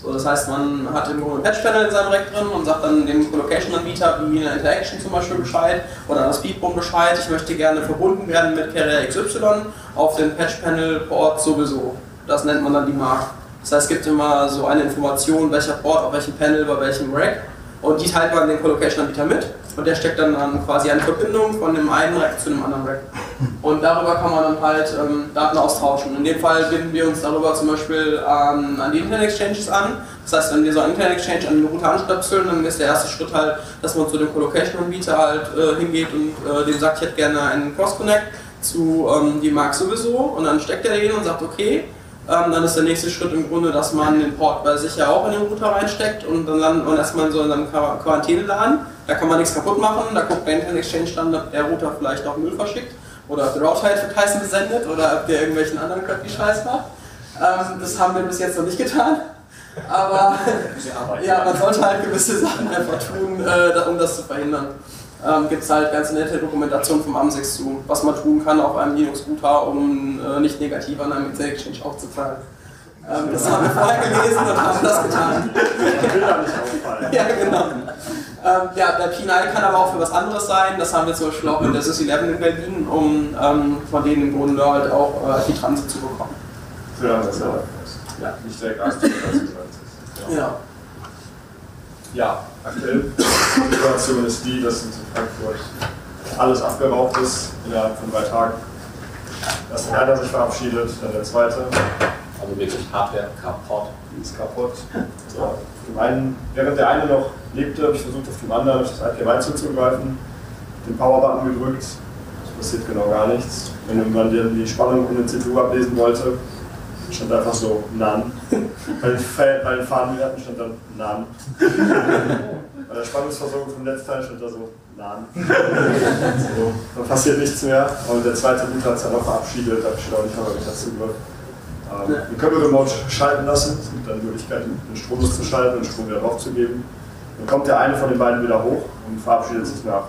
So, das heißt, man hat im Grunde ein Patch-Panel in seinem Rack drin und sagt dann dem Colocation-Anbieter wie in der Interaction zum Beispiel Bescheid oder an der Speedbone Bescheid, ich möchte gerne verbunden werden mit Carrier X Y auf dem Patch-Panel-Port sowieso. Das nennt man dann die Mark. Das heißt, es gibt immer so eine Information, welcher Port auf welchem Panel, bei welchem Rack, und die teilt man dem Colocation-Anbieter mit und der steckt dann, dann quasi eine Verbindung von dem einen Rack zu dem anderen Rack. Und darüber kann man dann halt ähm, Daten austauschen. In dem Fall binden wir uns darüber zum Beispiel ähm, an die Internet Exchanges an. Das heißt, wenn wir so einen Internet Exchange an den Router anstöpseln, dann ist der erste Schritt halt, dass man zu dem Colocation-Anbieter halt äh, hingeht und äh, dem sagt, ich hätte gerne einen Cross-Connect. zu, ähm, die mag sowieso, und dann steckt er den und sagt, okay, ähm, dann ist der nächste Schritt im Grunde, dass man den Port bei sich ja auch in den Router reinsteckt und dann landet man erstmal so in einem Quarantäneladen, da kann man nichts kaputt machen, da guckt der Internet-Exchange dann, ob der Router vielleicht auch Müll verschickt oder ob der Router halt für Tyson gesendet oder ob der irgendwelchen anderen crappy Scheiß macht. Ähm, das haben wir bis jetzt noch nicht getan. Aber ja, man sollte halt gewisse Sachen einfach tun, äh, um das zu verhindern. Ähm, Gibt es halt ganz nette Dokumentation vom A M sechs zu, was man tun kann auf einem Linux-Router, um äh, nicht negativ an einem Exchange aufzufallen. Ähm, das haben wir vorher gelesen und haben das getan. Ich will da nicht auffallen. Ja, genau. Ähm, ja, der P neun kann aber auch für was anderes sein. Das haben wir zum Beispiel auch in der S Y S elf in Berlin, um ähm, von denen im Grunde halt auch äh, die Transit zu bekommen. Ja, das war. Ja. Nicht direkt A S zwanzig siebzehn einundzwanzig. Ja. Ja. Ja, aktuell die Situation ist die, dass in Frankfurt alles abgeraucht ist innerhalb von drei Tagen. Dass einer sich verabschiedet, dann der zweite. Also wirklich Hardware kaputt. Die ist kaputt. So. Dem einen, während der eine noch lebte, habe ich versucht, auf dem anderen das I P zuzugreifen, den Power-Button gedrückt. Es passiert genau gar nichts. Wenn man die Spannung in den C P U ablesen wollte, stand einfach so None. Bei den Fadenwerten stand dann None. Bei der Spannungsversorgung vom letzten Teil stand da so None. So, dann passiert nichts mehr. Und der zweite Router hat es dann auch verabschiedet, da habe ich auch nicht mehr wieder zugehört. Ähm, ja. Den können wir remote schalten lassen. Es gibt dann Möglichkeiten, den Strom loszuschalten und den Strom wieder draufzugeben. Dann kommt der eine von den beiden wieder hoch und verabschiedet sich nach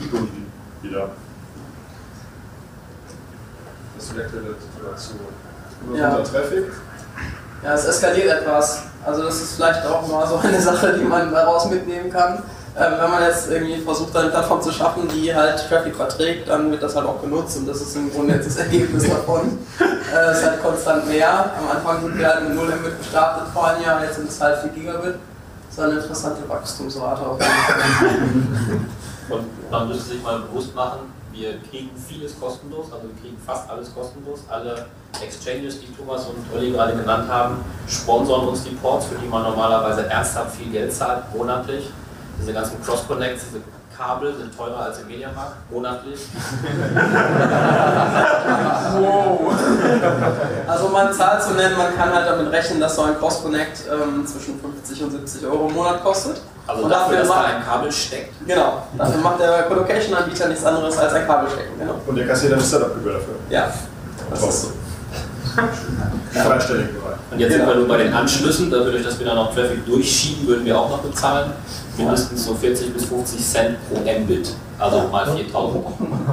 Stunden wieder. Das ist die aktuelle Situation. Ja. Ja, es eskaliert etwas. Also das ist vielleicht auch mal so eine Sache, die man daraus mitnehmen kann. Ähm, wenn man jetzt irgendwie versucht, eine Plattform zu schaffen, die halt Traffic verträgt, dann wird das halt auch genutzt und das ist im Grunde jetzt das Ergebnis davon. Äh, es ist halt konstant mehr. Am Anfang sind wir halt mit null Mbit gestartet vor einem Jahr, jetzt sind es halt vier Gigabit. Das ist eine interessante Wachstumsrate auf jeden Fall. Und man müsste sich mal bewusst machen, wir kriegen vieles kostenlos, also wir kriegen fast alles kostenlos. Alle Exchanges, die Thomas und Olli gerade genannt haben, sponsern uns die Ports, für die man normalerweise ernsthaft viel Geld zahlt, monatlich. Diese ganzen Cross-Connects, diese Kabel sind teurer als im Mediamarkt, monatlich. Wow. Also man zahlt so nennen, man kann halt damit rechnen, dass so ein Cross-Connect ähm, zwischen fünfzig und siebzig Euro im Monat kostet. Also und dafür, dass da ein Kabel steckt. Genau, dafür macht der Colocation-Anbieter nichts anderes als ein Kabel stecken. Genau. Und der kassiert dann das Setup-Gebühr dafür. Ja, das ist so. Freistellig. Und jetzt sind wir nur bei den Anschlüssen, dadurch, dass wir dann noch Traffic durchschieben, würden wir auch noch bezahlen. Mindestens so vierzig bis fünfzig Cent pro Mbit, also mal viertausend.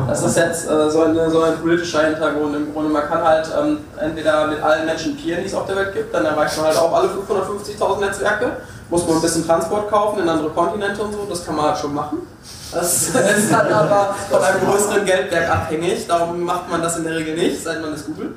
Das ist jetzt äh, so, eine, so ein politischer Hintergrund im Grunde. Man kann halt ähm, entweder mit allen Menschen peeren, die es auf der Welt gibt, dann erreicht man halt auch alle fünfhundertfünfzigtausend Netzwerke. Muss man ein bisschen Transport kaufen in andere Kontinente und so, das kann man halt schon machen. Das ist dann aber von einem größeren Geldberg abhängig, darum macht man das in der Regel nicht, seit man es googelt.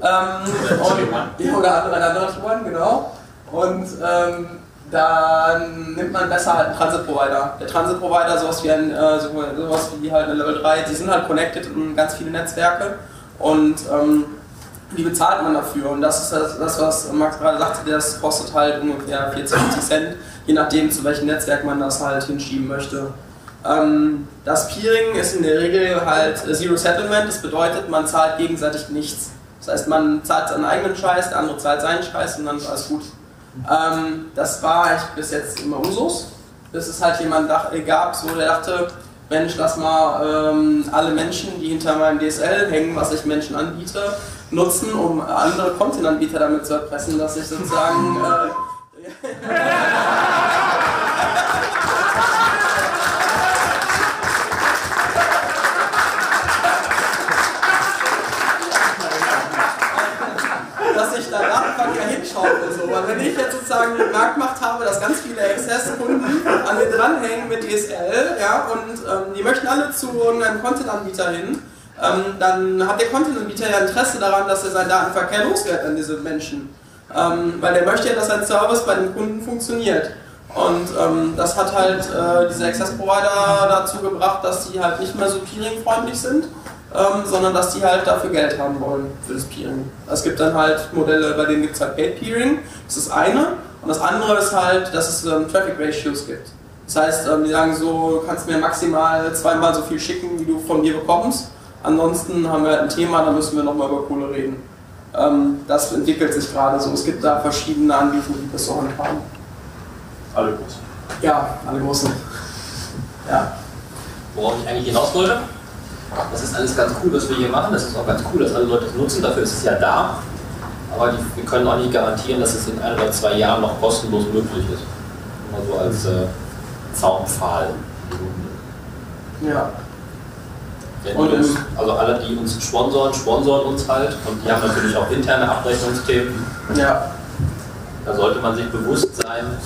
Ähm, oder andere anderen genau. Und ähm, dann nimmt man besser halt einen Transit-Provider. Der Transit-Provider, sowas wie, ein, äh, sowas wie halt eine Level drei, die sind halt connected in ganz viele Netzwerke und ähm, die bezahlt man dafür. Und das ist das, das was Max gerade sagte, das kostet halt ungefähr vierzig Cent, je nachdem zu welchem Netzwerk man das halt hinschieben möchte. Ähm, das Peering ist in der Regel halt Zero Settlement, das bedeutet, man zahlt gegenseitig nichts. Das heißt, man zahlt seinen eigenen Scheiß, der andere zahlt seinen Scheiß und dann ist alles gut. Ähm, das war eigentlich bis jetzt immer Usus, bis es halt jemand gab, so, der dachte, Mensch, lass mal ähm, alle Menschen, die hinter meinem D S L hängen, was ich Menschen anbiete, nutzen, um andere Content-Anbieter damit zu erpressen, dass ich sozusagen... Äh, Weil wenn ich jetzt sozusagen den Marktmacht habe, dass ganz viele Access-Kunden an den dranhängen mit D S L, ja, und ähm, die möchten alle zu irgendeinem Content-Anbieter hin, ähm, dann hat der Content-Anbieter ja Interesse daran, dass er seinen Datenverkehr loswerden an diese Menschen. Ähm, weil der möchte ja, dass sein Service bei den Kunden funktioniert. Und ähm, das hat halt äh, diese Access-Provider dazu gebracht, dass die halt nicht mehr so peering-freundlich sind. Ähm, sondern dass die halt dafür Geld haben wollen, für das Peering. Es gibt dann halt Modelle, bei denen gibt es halt Paid Peering, das ist das eine. Und das andere ist halt, dass es ähm, Traffic Ratios gibt. Das heißt, ähm, die sagen so, du kannst mir maximal zweimal so viel schicken, wie du von mir bekommst. Ansonsten haben wir ein Thema, da müssen wir nochmal über Kohle reden. Ähm, das entwickelt sich gerade so. Es gibt da verschiedene Anbieter, die das so handhaben. Alle großen. Ja, alle großen. Ja. Worauf ich eigentlich hinaus wollte? Das ist alles ganz cool, was wir hier machen. Das ist auch ganz cool, dass alle Leute es nutzen. Dafür ist es ja da. Aber die, wir können auch nicht garantieren, dass es in ein oder zwei Jahren noch kostenlos möglich ist. Immer so als äh, Zaunpfahl. Ja. Und uns, also alle, die uns sponsoren, sponsoren uns halt. Und die haben natürlich auch interne Abrechnungsthemen. Ja. Da sollte man sich bewusst sein,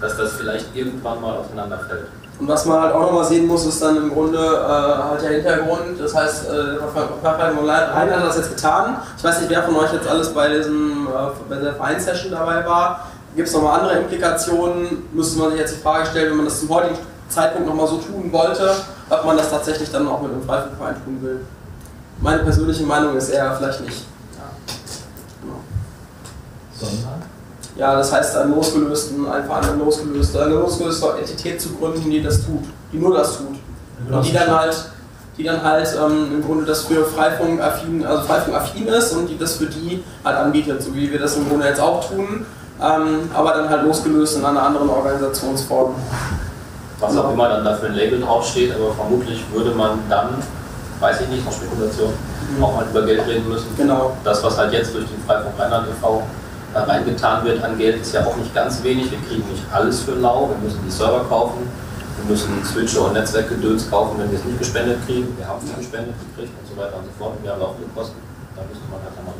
dass das vielleicht irgendwann mal auseinanderfällt. Und was man halt auch nochmal sehen muss, ist dann im Grunde äh, halt der Hintergrund. Das heißt, Freifunk Rheinland hat das jetzt getan. Ich weiß nicht, wer von euch jetzt alles bei, diesem, äh, bei der Vereinsession dabei war. Gibt es nochmal andere Implikationen? Müsste man sich jetzt die Frage stellen, wenn man das zum heutigen Zeitpunkt nochmal so tun wollte, ob man das tatsächlich dann auch mit einem Freifunkverein tun will. Meine persönliche Meinung ist eher vielleicht nicht. Ja. Genau. Sondern? Ja, das heißt, einen losgelösten, einfach eine losgelöste, eine losgelöste Entität zu gründen, die das tut, die nur das tut. Und die dann halt, die dann halt ähm, im Grunde das für Freifunk-affin, also Freifunk-affin ist und die das für die halt anbietet, so wie wir das im Grunde jetzt auch tun, ähm, aber dann halt losgelöst in einer anderen Organisationsform. Was auch immer dann dafür ein Label draufsteht, aber vermutlich würde man dann, weiß ich nicht, noch Spekulation, mhm. auch mal über Geld reden müssen. Genau. Das, was halt jetzt durch den Freifunk Rheinland e V da reingetan wird an Geld, ist ja auch nicht ganz wenig. Wir kriegen nicht alles für lau, wir müssen die Server kaufen, wir müssen Switcher und Netzwerkgedöns kaufen, wenn wir es nicht gespendet kriegen. Wir haben es nicht gespendet gekriegt und so weiter und so fort. Wir haben laufende Kosten, da müsste man halt nochmal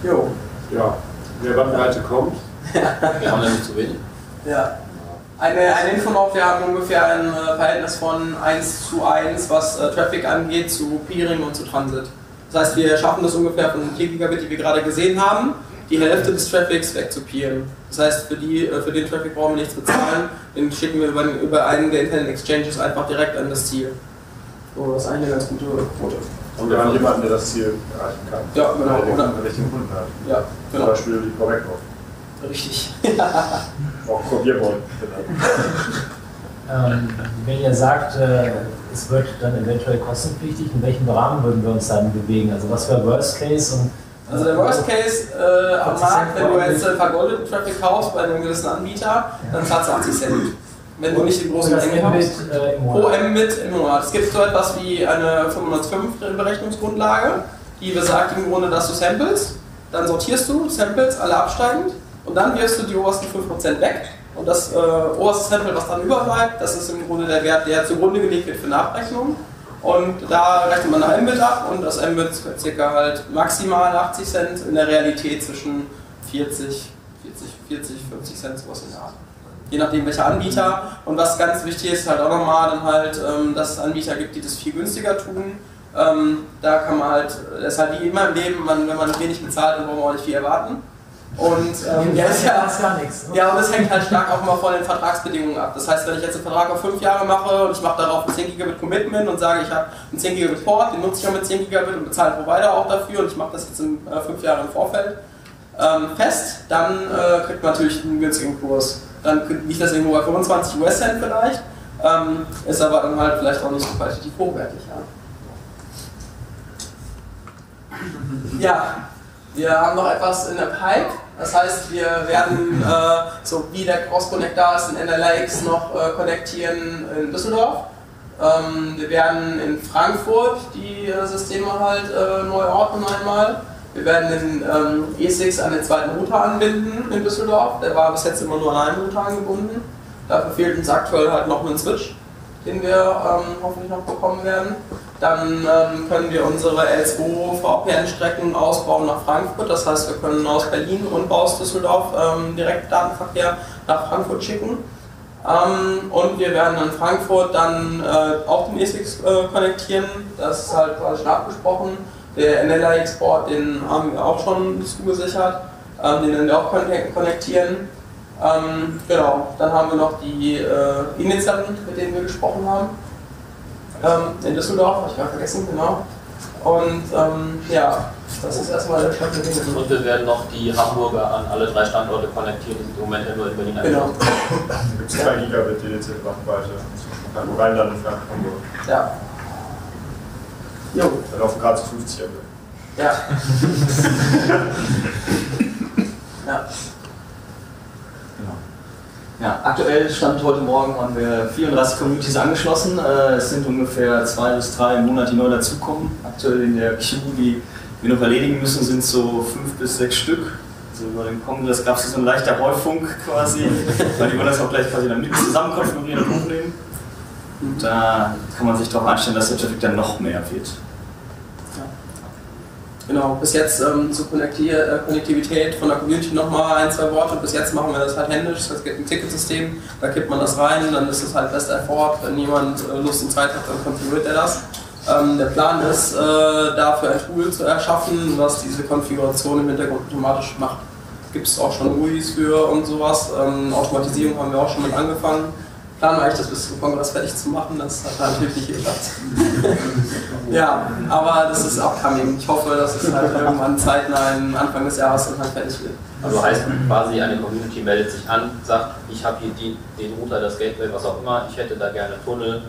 drüber nachdenken. Ja. Jo. Ja, der Bandbreite kommt. Wir haben nämlich zu wenig. Ja. Eine, eine Info noch, wir haben ungefähr ein äh, Verhältnis von eins zu eins, was äh, Traffic angeht, zu Peering und zu Transit. Das heißt, wir schaffen das ungefähr von den vier Gigabit, die wir gerade gesehen haben, die Hälfte des Traffics wegzupieren. Das heißt, für, die, für den Traffic brauchen wir nichts bezahlen, den schicken wir über, über einen der Internet Exchanges einfach direkt an das Ziel. So, das ist eigentlich eine ganz gute Quote. Und wir haben jemanden, der das Ziel erreichen kann. Ja, genau. Oder, oder, oder richtigen Kunden hat. Ja, genau. Zum Beispiel die Quagga. Richtig. Auch Probierwoll. Ähm, wenn ihr sagt, äh, es wird dann eventuell kostenpflichtig, in welchem Rahmen würden wir uns dann bewegen? Also was wäre Worst Case? Und, äh, also der Worst Case äh, am Markt, wenn du jetzt äh, vergoldeten Traffic kaufst bei einem gewissen Anbieter, ja, dann zahlst du achtzig Cent. Wenn du nicht den großen Menge kaufst. Äh, pro Mbit im Monat. Es gibt so etwas wie eine fünfhundertfünf Berechnungsgrundlage, die besagt im Grunde, dass du samples, dann sortierst du Samples, alle absteigend, und dann wirfst du die obersten fünf Prozent weg. Und das äh, oberste Sample, was dann überbleibt, das ist im Grunde der Wert, der zugrunde gelegt wird für Nachrechnung. Und da rechnet man nach Mbit ab und das Mbit circa halt maximal achtzig Cent, in der Realität zwischen vierzig, vierzig, vierzig, fünfzig Cent, sowas in der Art. Je nachdem welcher Anbieter. Und was ganz wichtig ist halt auch nochmal, dann halt, ähm, dass es Anbieter gibt, die das viel günstiger tun. Ähm, da kann man halt, das ist halt wie immer im Leben, man, wenn man wenig bezahlt, dann braucht man auch nicht viel erwarten. Und ähm, ja, das ja, ja nichts, ne? Ja, und das hängt halt stark auch immer von den Vertragsbedingungen ab. Das heißt, wenn ich jetzt einen Vertrag auf fünf Jahre mache und ich mache darauf ein zehn Gigabit Commitment und sage, ich habe einen zehn Gigabit Port, den nutze ich auch mit zehn Gigabit und bezahle den Provider auch dafür und ich mache das jetzt in äh, fünf Jahre im Vorfeld ähm, fest, dann äh, kriegt man natürlich einen günstigen Kurs. Dann liegt das irgendwo bei fünfundzwanzig US-Cent vielleicht, ähm, ist aber dann halt vielleicht auch nicht so qualitativ hochwertig. Ja. Ja, wir haben noch etwas in der Pipe. Das heißt, wir werden, äh, so wie der PostConnect da ist, in N L-ix noch äh, connectieren in Düsseldorf. Ähm, wir werden in Frankfurt die äh, Systeme halt äh, neu ordnen einmal. Wir werden den ähm, E sechs an den zweiten Router anbinden in Düsseldorf. Der war bis jetzt immer nur an einen Router angebunden. Dafür fehlt uns aktuell halt noch ein Switch, den wir ähm, hoffentlich noch bekommen werden. Dann ähm, können wir unsere L zwei V P N-Strecken ausbauen nach Frankfurt. Das heißt, wir können aus Berlin und aus Düsseldorf ähm, direkt Datenverkehr nach Frankfurt schicken. Ähm, und wir werden in Frankfurt dann äh, auch den E sechs äh, konnektieren. Das ist halt schon abgesprochen. Der N L-Export, den haben wir auch schon zugesichert. Ähm, den werden wir auch konnektieren. Ähm, genau, dann haben wir noch die äh, Initialen, mit denen wir gesprochen haben. Ähm, in Düsseldorf, habe ich gerade vergessen, genau. Und ähm, ja, das ist erstmal der Stand der Dinge. Und wir werden noch die Hamburger an alle drei Standorte konnektieren, die im Moment ja nur in Berlin eingebaut. Genau. Da gibt es zwei Gigabit D D C-Bandbreite zwischen Rheinland und Hamburg. Ja. Jo. Da laufen gerade zu fünfzig Mbit. Ja. Ja. Genau. Ja, aktuell stand heute Morgen, haben wir vierunddreißig Communities angeschlossen. Es sind ungefähr zwei bis drei im Monat, die neu dazukommen. Aktuell in der Queue, die wir noch erledigen müssen, sind so fünf bis sechs Stück. Also über den Kongress gab es so eine leichte Häufung quasi, weil die wollen das auch gleich quasi dann mit zusammen konfigurieren und hochnehmen. Und da kann man sich darauf einstellen, dass der Traffic dann noch mehr wird. Genau, bis jetzt ähm, zur Konnektivität von der Community nochmal ein, zwei Worte. Bis jetzt machen wir das halt händisch, es gibt ein Ticketsystem, da kippt man das rein, dann ist es halt best effort. Wenn jemand äh, Lust und Zeit hat, dann konfiguriert er das. Ähm, der Plan ist, äh, dafür ein Tool zu erschaffen, was diese Konfiguration im Hintergrund automatisch macht. Gibt es auch schon U I s für und sowas. Ähm, Automatisierung haben wir auch schon mit angefangen. Plan war ich, das bis zum Kongress fertig zu machen, das hat natürlich nicht geklappt. Ja, aber das ist upcoming. Ich hoffe, dass es halt irgendwann zeitnah Anfang des Jahres dann halt fertig wird. Also heißt quasi, eine Community meldet sich an, sagt, ich habe hier die, den Router, das Gateway, was auch immer, ich hätte da gerne Tunnel,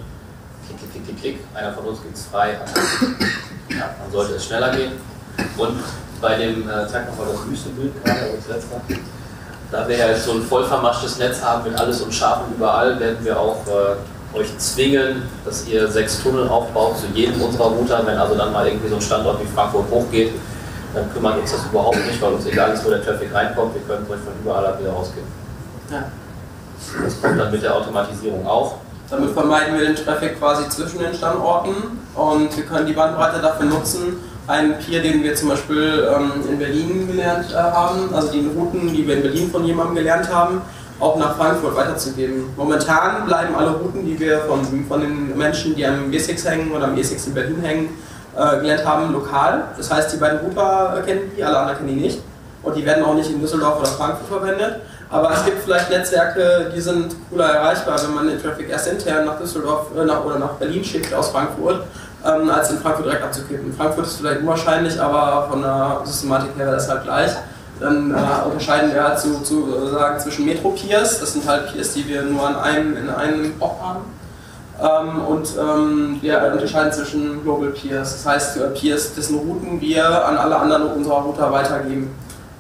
klick, klick, klick, klick, klick, einer von uns gibt es frei, ja, dann sollte es schneller gehen. Und bei dem, äh, zeig nochmal das Wüstenbild gerade, aber das letzte. Da wir ja jetzt so ein vollvermaschtes Netz haben mit alles und Schafen überall, werden wir auch äh, euch zwingen, dass ihr sechs Tunnel aufbaut zu jedem unserer Router. Wenn also dann mal irgendwie so ein Standort wie Frankfurt hochgeht, dann kümmert uns das überhaupt nicht, weil uns egal ist, wo der Traffic reinkommt. Wir können euch von überall ab wieder rausgeben. Ja. Das kommt dann mit der Automatisierung auch. Damit vermeiden wir den Traffic quasi zwischen den Standorten und wir können die Bandbreite dafür nutzen. Ein Peer, den wir zum Beispiel ähm, in Berlin gelernt äh, haben, also die Routen, die wir in Berlin von jemandem gelernt haben, auch nach Frankfurt weiterzugeben. Momentan bleiben alle Routen, die wir von, von den Menschen, die am V sechs hängen oder am E sechs in Berlin hängen, äh, gelernt haben, lokal. Das heißt, die beiden Router äh, kennen die, alle anderen kennen die nicht. Und die werden auch nicht in Düsseldorf oder Frankfurt verwendet. Aber es gibt vielleicht Netzwerke, die sind cooler erreichbar, wenn man den Traffic erst intern nach Düsseldorf äh, nach, oder nach Berlin schickt aus Frankfurt. Ähm, als in Frankfurt direkt abzukippen. Frankfurt ist vielleicht unwahrscheinlich, aber von der Systematik her wäre das halt gleich. Dann äh, unterscheiden wir halt zu, zu sagen, zwischen Metro-Peers, das sind halt Peers, die wir nur an einem, in einem Pop haben, ähm, und ähm, wir unterscheiden zwischen Global-Peers, das heißt äh, Peers, dessen Routen wir an alle anderen unserer Router weitergeben.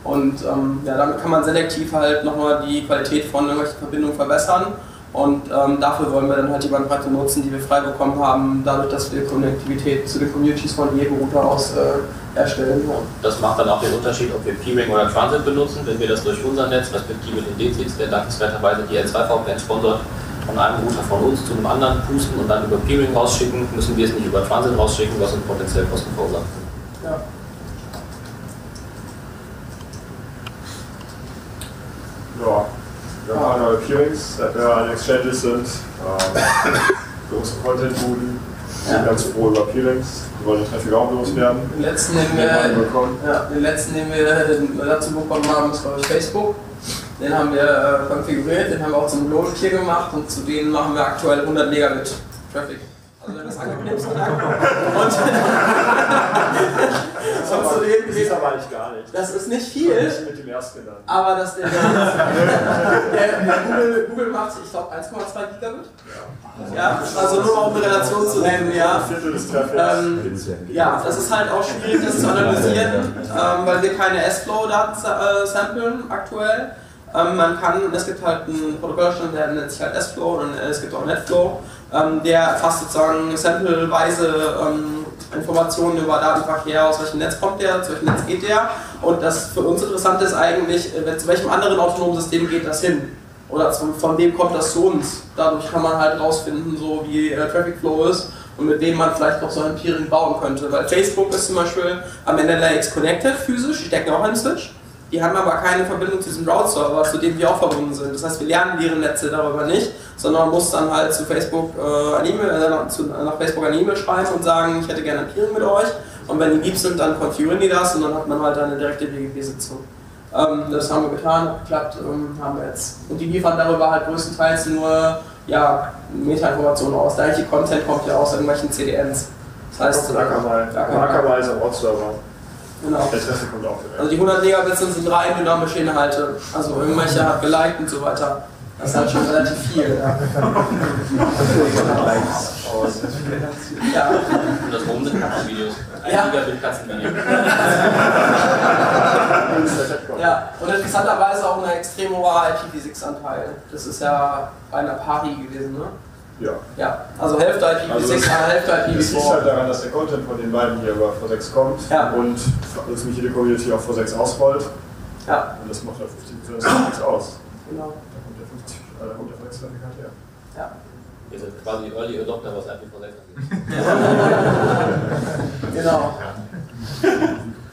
Und ähm, ja, damit kann man selektiv halt nochmal die Qualität von irgendwelchen Verbindungen verbessern. Und ähm, dafür wollen wir dann halt die Bandbreite nutzen, die wir frei bekommen haben, dadurch, dass wir Konnektivität zu den Communities von jedem Router aus äh, erstellen. Und das macht dann auch den Unterschied, ob wir Peering oder Transit benutzen. Wenn wir das durch unser Netz, respektive den D C X, der dankenswerterweise die L zwei V P N sponsert, von einem Router von uns zu einem anderen pusten und dann über Peering rausschicken, müssen wir es nicht über Transit rausschicken, was uns potenziell Kosten verursacht. Ja. Ja. Wir haben neue Peerings, seit wir an Exchanges sind, für unsere Content-Buden, sind ganz froh über Peerings, die wollen den Traffic auch loswerden. Den letzten, den wir dazu bekommen haben, ist glaube ich Facebook. Den haben wir konfiguriert, den haben wir auch zum Load-Peer gemacht und zu denen machen wir aktuell hundert Megabit Traffic. Also wenn das angeknipst wird, das ist aber nicht gar nicht. Das ist nicht viel. Das ist mit dem ersten dann. Aber dass der, der Google, Google macht, ich glaube, eins Komma zwei Gigabit. Ja. Ja, also nur mal um eine Relation zu nehmen, ja. Ähm, ja, das ist halt auch schwierig, das zu analysieren, ähm, weil wir keine S-Flow-Daten äh, samplen aktuell. Ähm, man kann, es gibt halt einen Protokollstand, der nennt sich halt S-Flow und es gibt auch NetFlow. Ähm, der fasst sozusagen sampleweise ähm, Informationen über Datenverkehr, aus welchem Netz kommt der, zu welchem Netz geht der. Und das für uns Interessante ist eigentlich, zu welchem anderen autonomen System geht das hin? Oder zu, von wem kommt das zu uns? Dadurch kann man halt rausfinden, so wie der Traffic Flow ist und mit wem man vielleicht noch so ein Peering bauen könnte. Weil Facebook ist zum Beispiel am N L-ix connected physisch, die stecken auch einen Switch. Die haben aber keine Verbindung zu diesem Route-Server, zu dem wir auch verbunden sind. Das heißt, wir lernen deren Netze darüber nicht, sondern man muss dann halt zu Facebook, äh, eine E-Mail, äh, zu, nach Facebook eine E-Mail schreiben und sagen, ich hätte gerne ein Peering mit euch. Und wenn die lieb sind, dann konfigurieren die das und dann hat man halt eine direkte B G P-Sitzung. Ähm, das haben wir getan, hat geklappt, ähm, haben wir jetzt. Und die liefern darüber halt größtenteils nur ja, Meta-Informationen aus. Der eigentliche Content kommt ja aus irgendwelchen C D Ns. Das heißt, Lackermal. Lackermal ist ein Ortsserver. Genau. Der Treffer kommt auch direkt. Also die hundert Megabit sind rein dynamische Inhalte, also irgendwelche geliked und so weiter. Das ist halt schon relativ viel. Ja. Ja. Und das Rum sind Katzenvideos. Ein ja. Gigabit Katzenvideos. Ja, und interessanterweise auch ein extrem hoher I P v sechs Anteil. Das ist ja bei einer Pari gewesen, ne? Ja. Ja, also Hälfte I P v sechs, also Hälfte I P v vier. Das liegt halt daran, dass der Content von den beiden hier über V sechs kommt ja. und dass mich jede Community auf V sechs ausrollt. Ja. Und das macht halt fünfzig Prozent aus. Genau. Da kommt der V sechs-Vertikant her. Ja. Ihr seid quasi Early Adopter, was I P v sechs. Genau.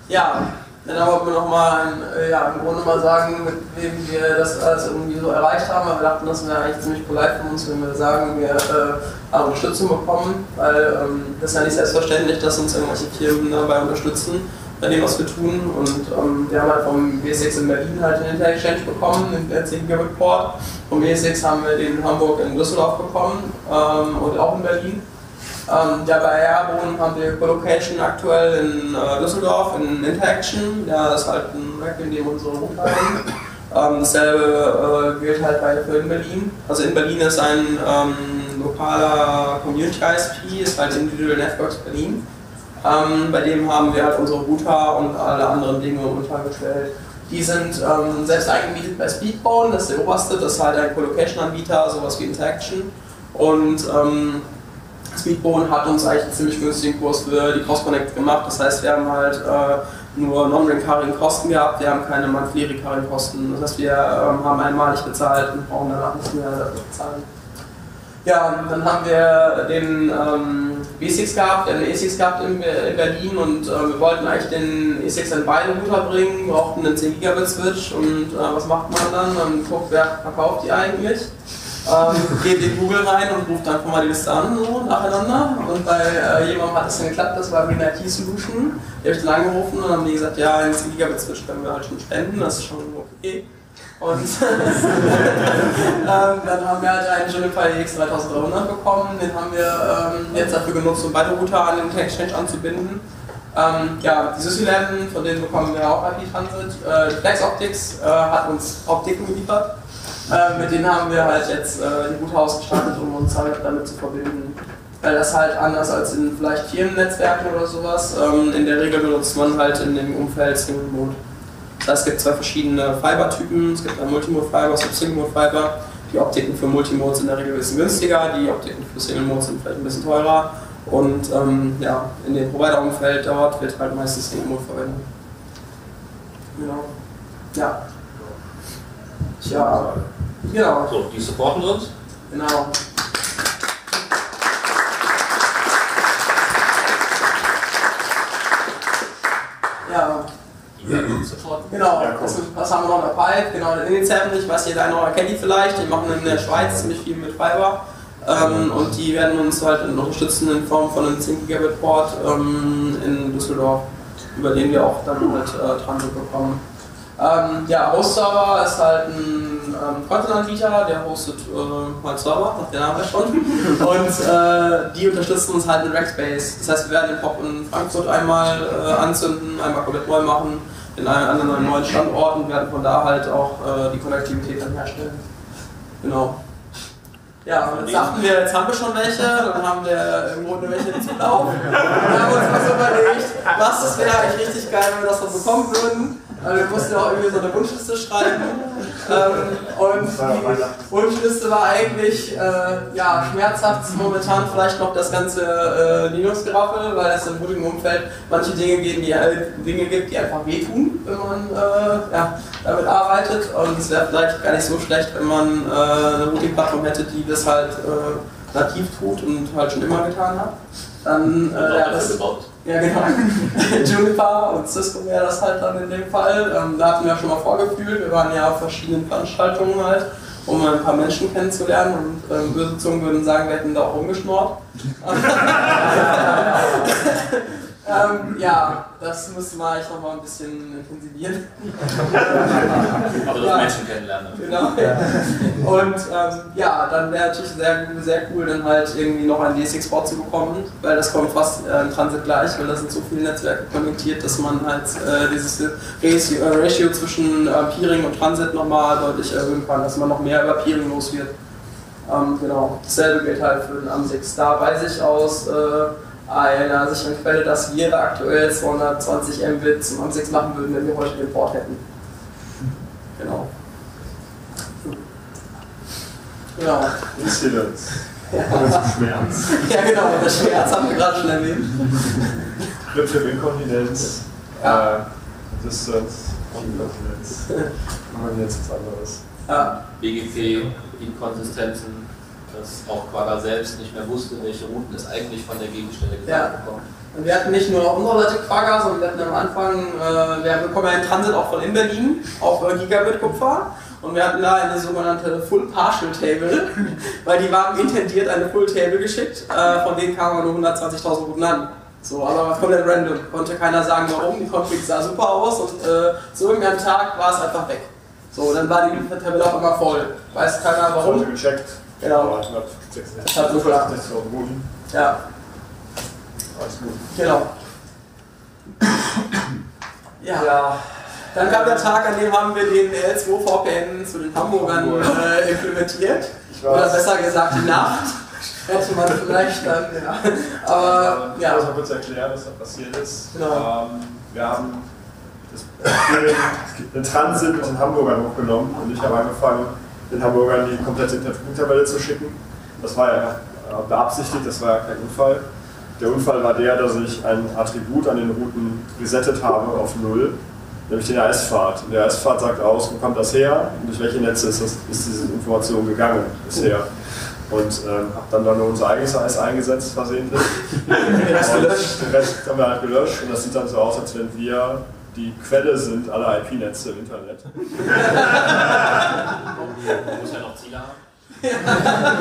Ja, dann aber nochmal ja, im Grunde mal sagen, mit wem wir das alles irgendwie so erreicht haben, aber wir dachten, das wäre eigentlich ziemlich polite von uns, wenn wir sagen, wir äh, haben Unterstützung bekommen, weil ähm, das ist ja nicht selbstverständlich, dass uns irgendwelche Firmen dabei unterstützen, bei dem, was wir tun. Und ähm, wir haben halt vom W S sechs in Berlin halt den Inter-Exchange bekommen, den zehn Gigabit Port. Vom W S sechs haben wir den in Hamburg in Düsseldorf bekommen ähm, und auch in Berlin. Ähm, ja, bei Airborne haben wir Colocation aktuell in äh, Düsseldorf, in Interaction. Ja, das ist halt ein Rack, in dem unsere Router sind. Ähm, dasselbe äh, gilt halt bei für in Berlin. Also in Berlin ist ein ähm, lokaler Community-I S P, ist halt Individual Networks Berlin. Ähm, bei dem haben wir halt unsere Router und alle anderen Dinge untergestellt. Die sind ähm, selbst eingemietet bei Speedbone, das ist der oberste, das ist halt ein Colocation-Anbieter, sowas wie Interaction. Und ähm, Speedbone hat uns eigentlich einen ziemlich günstigen Kurs für die PostConnect gemacht, das heißt, wir haben halt äh, nur Non-Recurring-Kosten gehabt, wir haben keine Monthly-Recurring-Kosten, das heißt, wir ähm, haben einmalig bezahlt und brauchen danach nicht mehr bezahlen. Ja, und dann haben wir den ähm, V sechs gehabt, wir haben den E sechs gehabt in, in Berlin und äh, wir wollten eigentlich den E sechs an beide Router bringen, brauchten einen zehn Gigabit Switch und äh, was macht man dann? Man guckt, wer verkauft die eigentlich, ähm, geht in Google rein und ruft einfach mal die Liste an, so nacheinander, und bei äh, jemandem hat es dann geklappt, das war eine I T Solution, die habe ich dann angerufen und dann haben die gesagt, ja, einen zehn Gigabit Switch können wir halt schon spenden, das ist schon okay. Und ähm, dann haben wir halt einen Juniper E X dreiunddreißig hundert bekommen, den haben wir ähm, jetzt dafür genutzt, um beide Router an den Exchange anzubinden. Ähm, ja, die Syssyläden, von denen bekommen wir auch I P Transit. Äh, Flex Optics äh, hat uns Optiken geliefert. Äh, mit denen haben wir halt jetzt äh, die Router ausgestattet, um uns halt damit zu verbinden. Weil das halt anders als in vielleicht Firmennetzwerken oder sowas, ähm, in der Regel benutzt man halt in dem Umfeld Single Mode. Das heißt, es gibt zwei verschiedene Fiber-Typen, es gibt ein Multimode-Fiber, es gibt Single-Mode-Fiber. Die Optiken für Multimode sind in der Regel ein bisschen günstiger, die Optiken für Single-Mode sind vielleicht ein bisschen teurer. Und ähm, ja, in dem Provider-Umfeld dort wird halt meistens Single-Mode verwendet. Genau. Ja. Ja. Genau. So, die supporten uns. Genau. Ja. Genau, das, das haben wir noch in der Pipe, genau, den Initiativen, ich weiß, jeder noch kennt die vielleicht, die machen in der Schweiz ziemlich viel mit Fiber ähm, und die werden uns halt unterstützen in Form von einem zehn Gigabit Port ähm, in Düsseldorf, über den wir auch dann halt äh, Transit bekommen. Ähm, ja, Host-Server ist halt ein ähm, Content-Anbieter, der hostet äh, halt Server, nach der Name schon, und äh, die unterstützen uns halt in Rackspace. Das heißt, wir werden den Pop in Frankfurt einmal äh, anzünden, einmal komplett neu machen, in einem anderen neuen Standort, und werden von da halt auch äh, die Konnektivität dann herstellen. Genau. Ja, jetzt dachten wir, jetzt haben wir schon welche, dann haben wir im Grunde welche im Zulauf. Dann haben wir uns was überlegt, was das wäre eigentlich richtig geil, wenn wir das noch bekommen würden. Also wir mussten ja auch irgendwie so eine Wunschliste schreiben. Ähm, und die Wunschliste war eigentlich, äh, ja, schmerzhaft momentan vielleicht noch das ganze äh, Linux-Geraffel, weil es im heutigen Umfeld manche Dinge, geben, die, äh, Dinge gibt, die einfach wehtun, wenn man äh, ja, damit arbeitet. Und es wäre vielleicht gar nicht so schlecht, wenn man äh, eine Routing-Plattform hätte, die das halt äh, nativ tut und halt schon immer getan hat. Dann äh, ja, das ja genau, Juniper und Cisco wäre das halt dann in dem Fall. Ähm, da hatten wir schon mal vorgefühlt, wir waren ja auf verschiedenen Veranstaltungen halt, um ein paar Menschen kennenzulernen, und ähm, böse Zungen würden sagen, wir hätten da auch rumgeschnort. Ähm, ja, das muss mal ich nochmal ein bisschen intensivieren. Aber das ja, Menschen kennenlernen. Genau. Und ähm, ja, dann wäre natürlich sehr, sehr cool, dann halt irgendwie noch einen D S X-Port zu bekommen, weil das kommt fast äh, im Transit gleich, weil da sind so viele Netzwerke konjunktiert, dass man halt äh, dieses Ratio, äh, Ratio zwischen äh, Peering und Transit nochmal deutlich erhöhen kann, dass man noch mehr über Peering los wird. Ähm, genau, dasselbe gilt halt für den A M sechs. Da weiß ich aus äh, einer sicheren Quelle, dass wir aktuell zweihundertzwanzig Mbit zum A M sechs machen würden, wenn wir heute den Port hätten. Genau. Genau. Das ist das. Ja. Das Schmerz. Ja genau, das Schmerz haben wir gerade schon erwähnt. Krypto-Inkontinenz, ja. äh, Distanz und Kontinenz. Machen wir jetzt was anderes. Ja. B G P, Inkonsistenzen, dass auch Quagga selbst nicht mehr wusste, welche Routen es eigentlich von der Gegenstelle gesagt bekommt. Ja. Und wir hatten nicht nur auf unserer Seite Quagga, sondern wir hatten am Anfang, äh, wir bekommen ja einen Transit auch von in Berlin auf äh, Gigabit-Kupfer. Und wir hatten da eine sogenannte Full Partial Table, weil die waren intendiert eine Full Table geschickt, äh, von denen kamen nur hundertzwanzigtausend Routen an. So, aber komplett random, konnte keiner sagen warum, die Config sah super aus und äh, zu irgendeinem Tag war es einfach weg. So, dann war die Tabelle auch immer voll, weiß keiner warum. Ich habe gecheckt, genau. Ich habe so Routen. Ja. Alles gut. Genau. Ja. Ja. Dann kam der Tag, an dem haben wir den L zwei V P N zu den Hamburgern äh, implementiert. Oder besser gesagt, die Nacht. Hätte man vielleicht dann, ja. Aber, ja. Ich muss mal kurz erklären, was da passiert ist. Genau. Ähm, wir haben das, den Transit mit den Hamburgern hochgenommen und ich habe angefangen, den Hamburgern die komplette Internet-Tabelle zu schicken. Das war ja beabsichtigt, das war ja kein Unfall. Der Unfall war der, dass ich ein Attribut an den Routen resettet habe auf null. Nämlich den A S-Pfad. Der A S-Pfad sagt aus, wo kommt das her und durch welche Netze ist, das, ist diese Information gegangen bisher. Und ähm, habe dann dann nur unser eigenes A S eingesetzt, versehentlich. Den Rest gelöscht. Den Rest haben wir halt gelöscht und das sieht dann so aus, als wenn wir die Quelle sind aller I P-Netze im Internet. Man muss ja noch Ziele haben.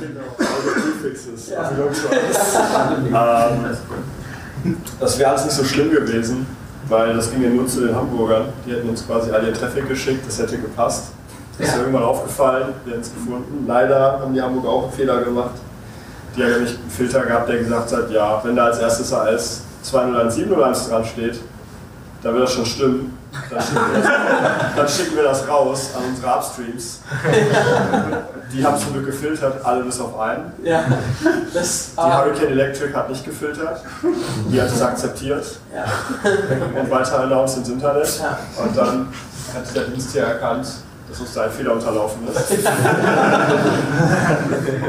Genau, also Prefixes. Ja. ähm, das wäre alles nicht so schlimm gewesen. Weil das ging ja nur zu den Hamburgern, die hätten uns quasi all den Traffic geschickt, das hätte gepasst. Das ist ja irgendwann aufgefallen, wir hätten es gefunden. Leider haben die Hamburger auch einen Fehler gemacht. Die haben nämlich einen Filter gehabt, der gesagt hat, ja, wenn da als erstes A S zwei null eins sieben null eins dran steht, dann wird das schon stimmen. Dann schicken wir das, dann schicken wir das raus an unsere Upstreams. Die haben zum Glück gefiltert, alle bis auf einen. Ja, das, die ah, Hurricane Electric hat nicht gefiltert, die hat es akzeptiert ja. und weiter announced ins Internet. Ja. Und dann hat der Dienst hier erkannt, dass uns da ein Fehler unterlaufen ist. Ja.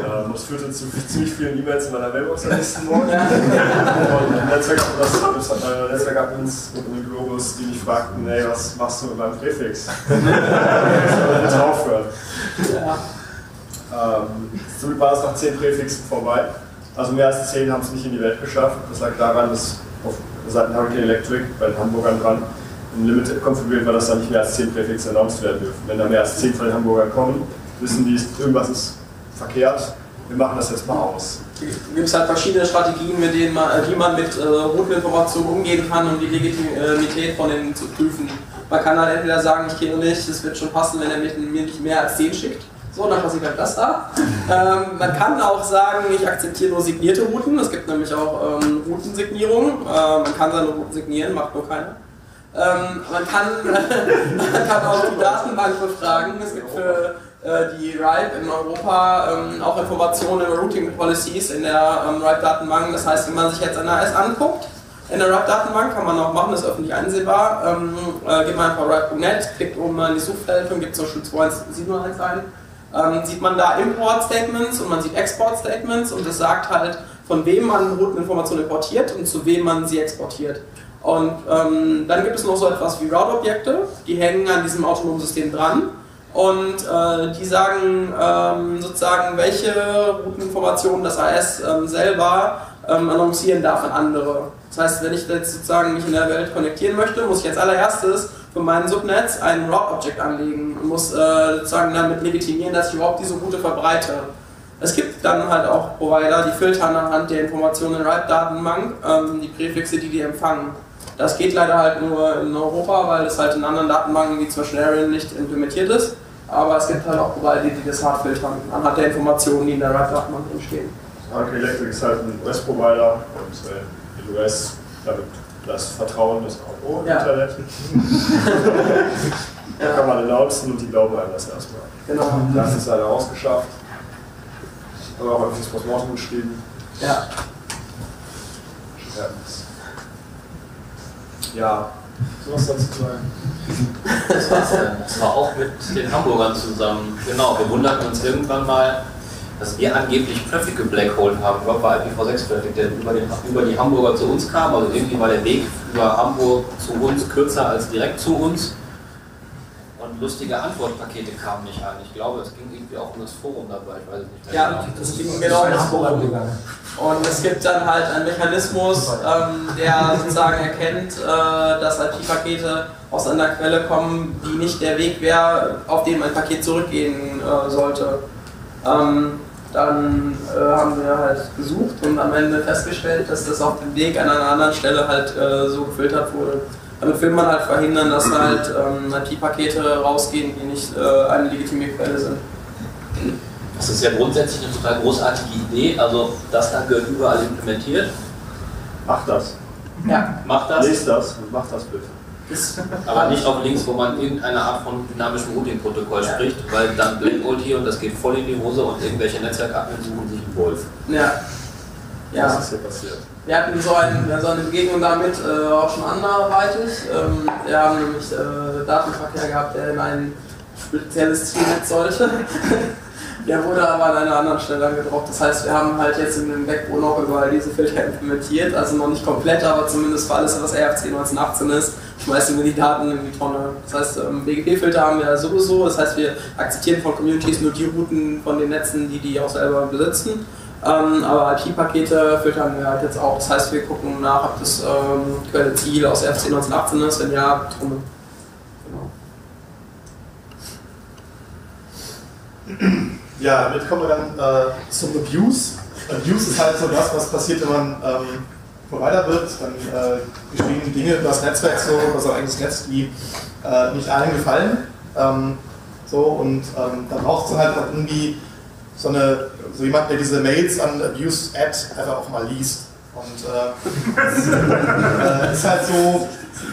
Ja, das führte zu ziemlich vielen E-Mails in meiner Mailbox am nächsten Morgen. Ja. Und Netzwerk, das, das hat Netzwerk-Admins mit einem Globus, die mich fragten, hey, was machst du mit meinem Präfix? Ich soll nicht aufhören. Ja. Ähm, somit war es nach zehn Präfixen vorbei. Also mehr als zehn haben es nicht in die Welt geschafft. Das lag daran, dass auf Seiten Hurricane Electric bei den Hamburgern dran im Limit konfiguriert war, dass da nicht mehr als zehn Präfixe announced werden dürfen. Wenn da mehr als zehn von den Hamburgern kommen, wissen die, irgendwas ist verkehrt. Wir machen das jetzt mal aus. Es gibt halt verschiedene Strategien, mit denen man, wie man mit äh, Routeninformationen umgehen kann, um die Legitimität von denen zu prüfen. Man kann halt entweder sagen, ich kenne nicht, es wird schon passen, wenn er mir nicht mehr als zehn schickt. So, dann passiert halt das da. Ähm, man kann auch sagen, ich akzeptiere nur signierte Routen. Es gibt nämlich auch ähm, Routensignierungen. Ähm, man kann seine Routen signieren, macht nur keiner. Ähm, man, kann, man kann auch die Datenbank befragen. Es gibt für äh, die RIPE in Europa ähm, auch Informationen über Routing Policies in der ähm, RIPE-Datenbank. Das heißt, wenn man sich jetzt eine A S anguckt, in der RIPE-Datenbank kann man auch machen, das ist öffentlich einsehbar. Ähm, äh, geht man einfach RIPE Punkt net, klickt oben mal in die Suchfeld und gibt zum Beispiel zwei eins sieben null eins ein. Ähm, sieht man da Import-Statements und man sieht Export-Statements und das sagt halt, von wem man Routeninformationen importiert und zu wem man sie exportiert. Und ähm, dann gibt es noch so etwas wie Route-Objekte, die hängen an diesem autonomen System dran und äh, die sagen ähm, sozusagen, welche Routeninformationen das A S ähm, selber ähm, annoncieren darf an andere. Das heißt, wenn ich jetzt sozusagen mich in der Welt konnektieren möchte, muss ich als allererstes für meinen Subnetz ein Route-Objekt anlegen und muss äh, sozusagen damit legitimieren, dass ich überhaupt diese Route verbreite. Es gibt dann halt auch Provider, die filtern anhand der Informationen in R I P E-Datenbank ähm, die Präfixe, die die empfangen. Das geht leider halt nur in Europa, weil es halt in anderen Datenbanken wie zum Beispiel Arian nicht implementiert ist. Aber es gibt halt auch Provider, die das hart filtern anhand der Informationen, die in der R I P E-Datenbank entstehen. American Electric ist halt ein U S-Provider und äh, in den U S damit das Vertrauen ist auch oh, ja. Internet. Da kann man lautsten und die glauben einem das erstmal. Genau. Das ist leider ausgeschafft. Aber auch häufig Postmortem geschrieben. Ja. Ja. So was dazu zu sagen. Das war's dann. Das war auch mit den Hamburgern zusammen. Genau, wir wunderten uns irgendwann mal, dass wir angeblich Traffic Black Hole haben, ich glaube bei I P v sechs Traffic, der über, den, über die Hamburger zu uns kam. Also irgendwie war der Weg über Hamburg zu uns kürzer als direkt zu uns. Und lustige Antwortpakete kamen nicht an. Ich glaube, es ging irgendwie auch um das Forum dabei, ich weiß nicht mehr. Ja, genau. Das ging genau ins Forum gegangen. Und es gibt dann halt einen Mechanismus, ähm, der sozusagen erkennt, äh, dass I P-Pakete aus einer Quelle kommen, die nicht der Weg wäre, auf dem ein Paket zurückgehen äh, sollte. Ähm, dann äh, haben wir halt gesucht und am Ende festgestellt, dass das auf dem Weg an einer anderen Stelle halt äh, so gefiltert wurde. Damit will man halt verhindern, dass halt ähm, I P-Pakete rausgehen, die nicht äh, eine legitime Quelle sind. Das ist ja grundsätzlich eine total großartige Idee, also das da gehört überall implementiert. Macht das. Ja. Macht das. Lest das und macht das bitte. Aber nicht auf Links, wo man irgendeine Art von dynamischem Routing-Protokoll ja. spricht, weil dann blinkt Ulti und das geht voll in die Hose und irgendwelche Netzwerkadmins suchen sich einen Wolf. Ja. Ja. Das ist hier passiert. Wir hatten so, einen, so eine Begegnung damit äh, auch schon anderweitig. Ähm, wir haben nämlich äh, Datenverkehr gehabt, der in ein spezielles Zielnetz sollte. Der wurde aber an einer anderen Stelle angebracht. Das heißt, wir haben halt jetzt in dem Backbone noch überall diese Filter implementiert. Also noch nicht komplett, aber zumindest für alles, was R F C neunzehn achtzehn ist, schmeißen wir die Daten in die Tonne. Das heißt, B G P-Filter haben wir sowieso. Das heißt, wir akzeptieren von Communities nur die Routen von den Netzen, die die auch selber besitzen. Ähm, aber I P-Pakete filtern wir halt jetzt auch. Das heißt, wir gucken nach, ob das ähm, Quelle-Ziel aus R F C neunzehn achtzehn ist. Wenn ja, Trumme. Genau. Ja, damit kommen wir dann äh, zum Abuse. Abuse ist halt so das, was passiert, wenn man ähm, Provider wird. Dann äh, geschehen Dinge über das Netzwerk, so, über sein eigenes Netz, die äh, nicht allen gefallen. Ähm, so, und ähm, dann braucht es halt irgendwie so eine, so jemand, der diese Mails an Abuse Ad einfach auch mal liest. Und äh, äh, ist halt so,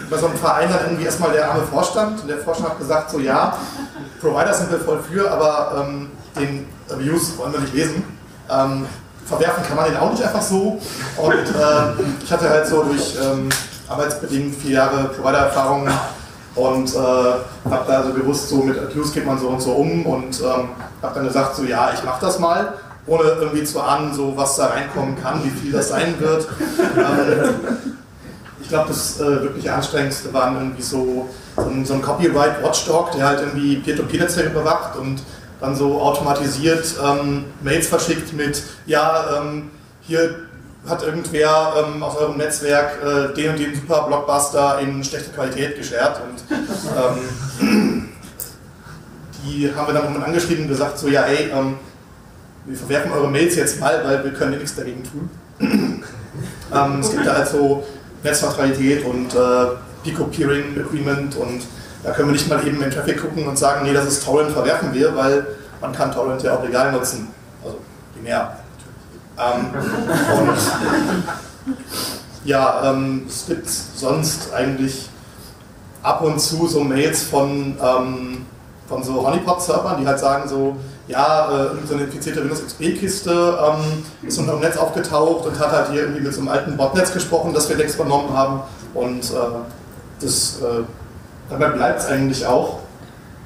bei so einem Verein hat irgendwie erstmal der arme Vorstand und der Vorstand hat gesagt, so ja, Provider sind wir voll für, aber ähm, den Abuse wollen wir nicht lesen. Ähm, verwerfen kann man den auch nicht einfach so. Und äh, ich hatte halt so durch ähm, arbeitsbedingt vier Jahre Provider-Erfahrung und äh, habe da so gewusst, so mit Abuse geht man so und so um und ähm, habe dann gesagt, so ja, ich mache das mal, ohne irgendwie zu ahnen, so was da reinkommen kann, wie viel das sein wird. ähm, ich glaube, das äh, wirklich anstrengendste waren irgendwie so, so ein, so ein Copyright-Watchdog, der halt irgendwie Peer-to-Peer-Netzwerke überwacht und dann so automatisiert ähm, Mails verschickt mit, ja, ähm, hier hat irgendwer ähm, auf eurem Netzwerk äh, den und den super Blockbuster in schlechter Qualität geschert und ähm, die haben wir dann irgendwann angeschrieben und gesagt, so ja ey, ähm, wir verwerfen eure Mails jetzt mal, weil wir können ja nichts dagegen tun. ähm, es gibt da halt so Netzneutralität und äh, Pico-Peering Agreement und da können wir nicht mal eben in den Traffic gucken und sagen, nee, das ist Torrent, verwerfen wir, weil man kann Torrent ja auch legal nutzen, also binär. Ähm, und, ja, ähm, es gibt sonst eigentlich ab und zu so Mails von, ähm, von so Honeypot-Servern, die halt sagen so, ja, äh, so eine infizierte Windows X P-Kiste ähm, ist unter dem Netz aufgetaucht und hat halt hier irgendwie mit so einem alten Botnetz gesprochen, das wir längst übernommen haben und äh, das, äh, dabei bleibt es eigentlich auch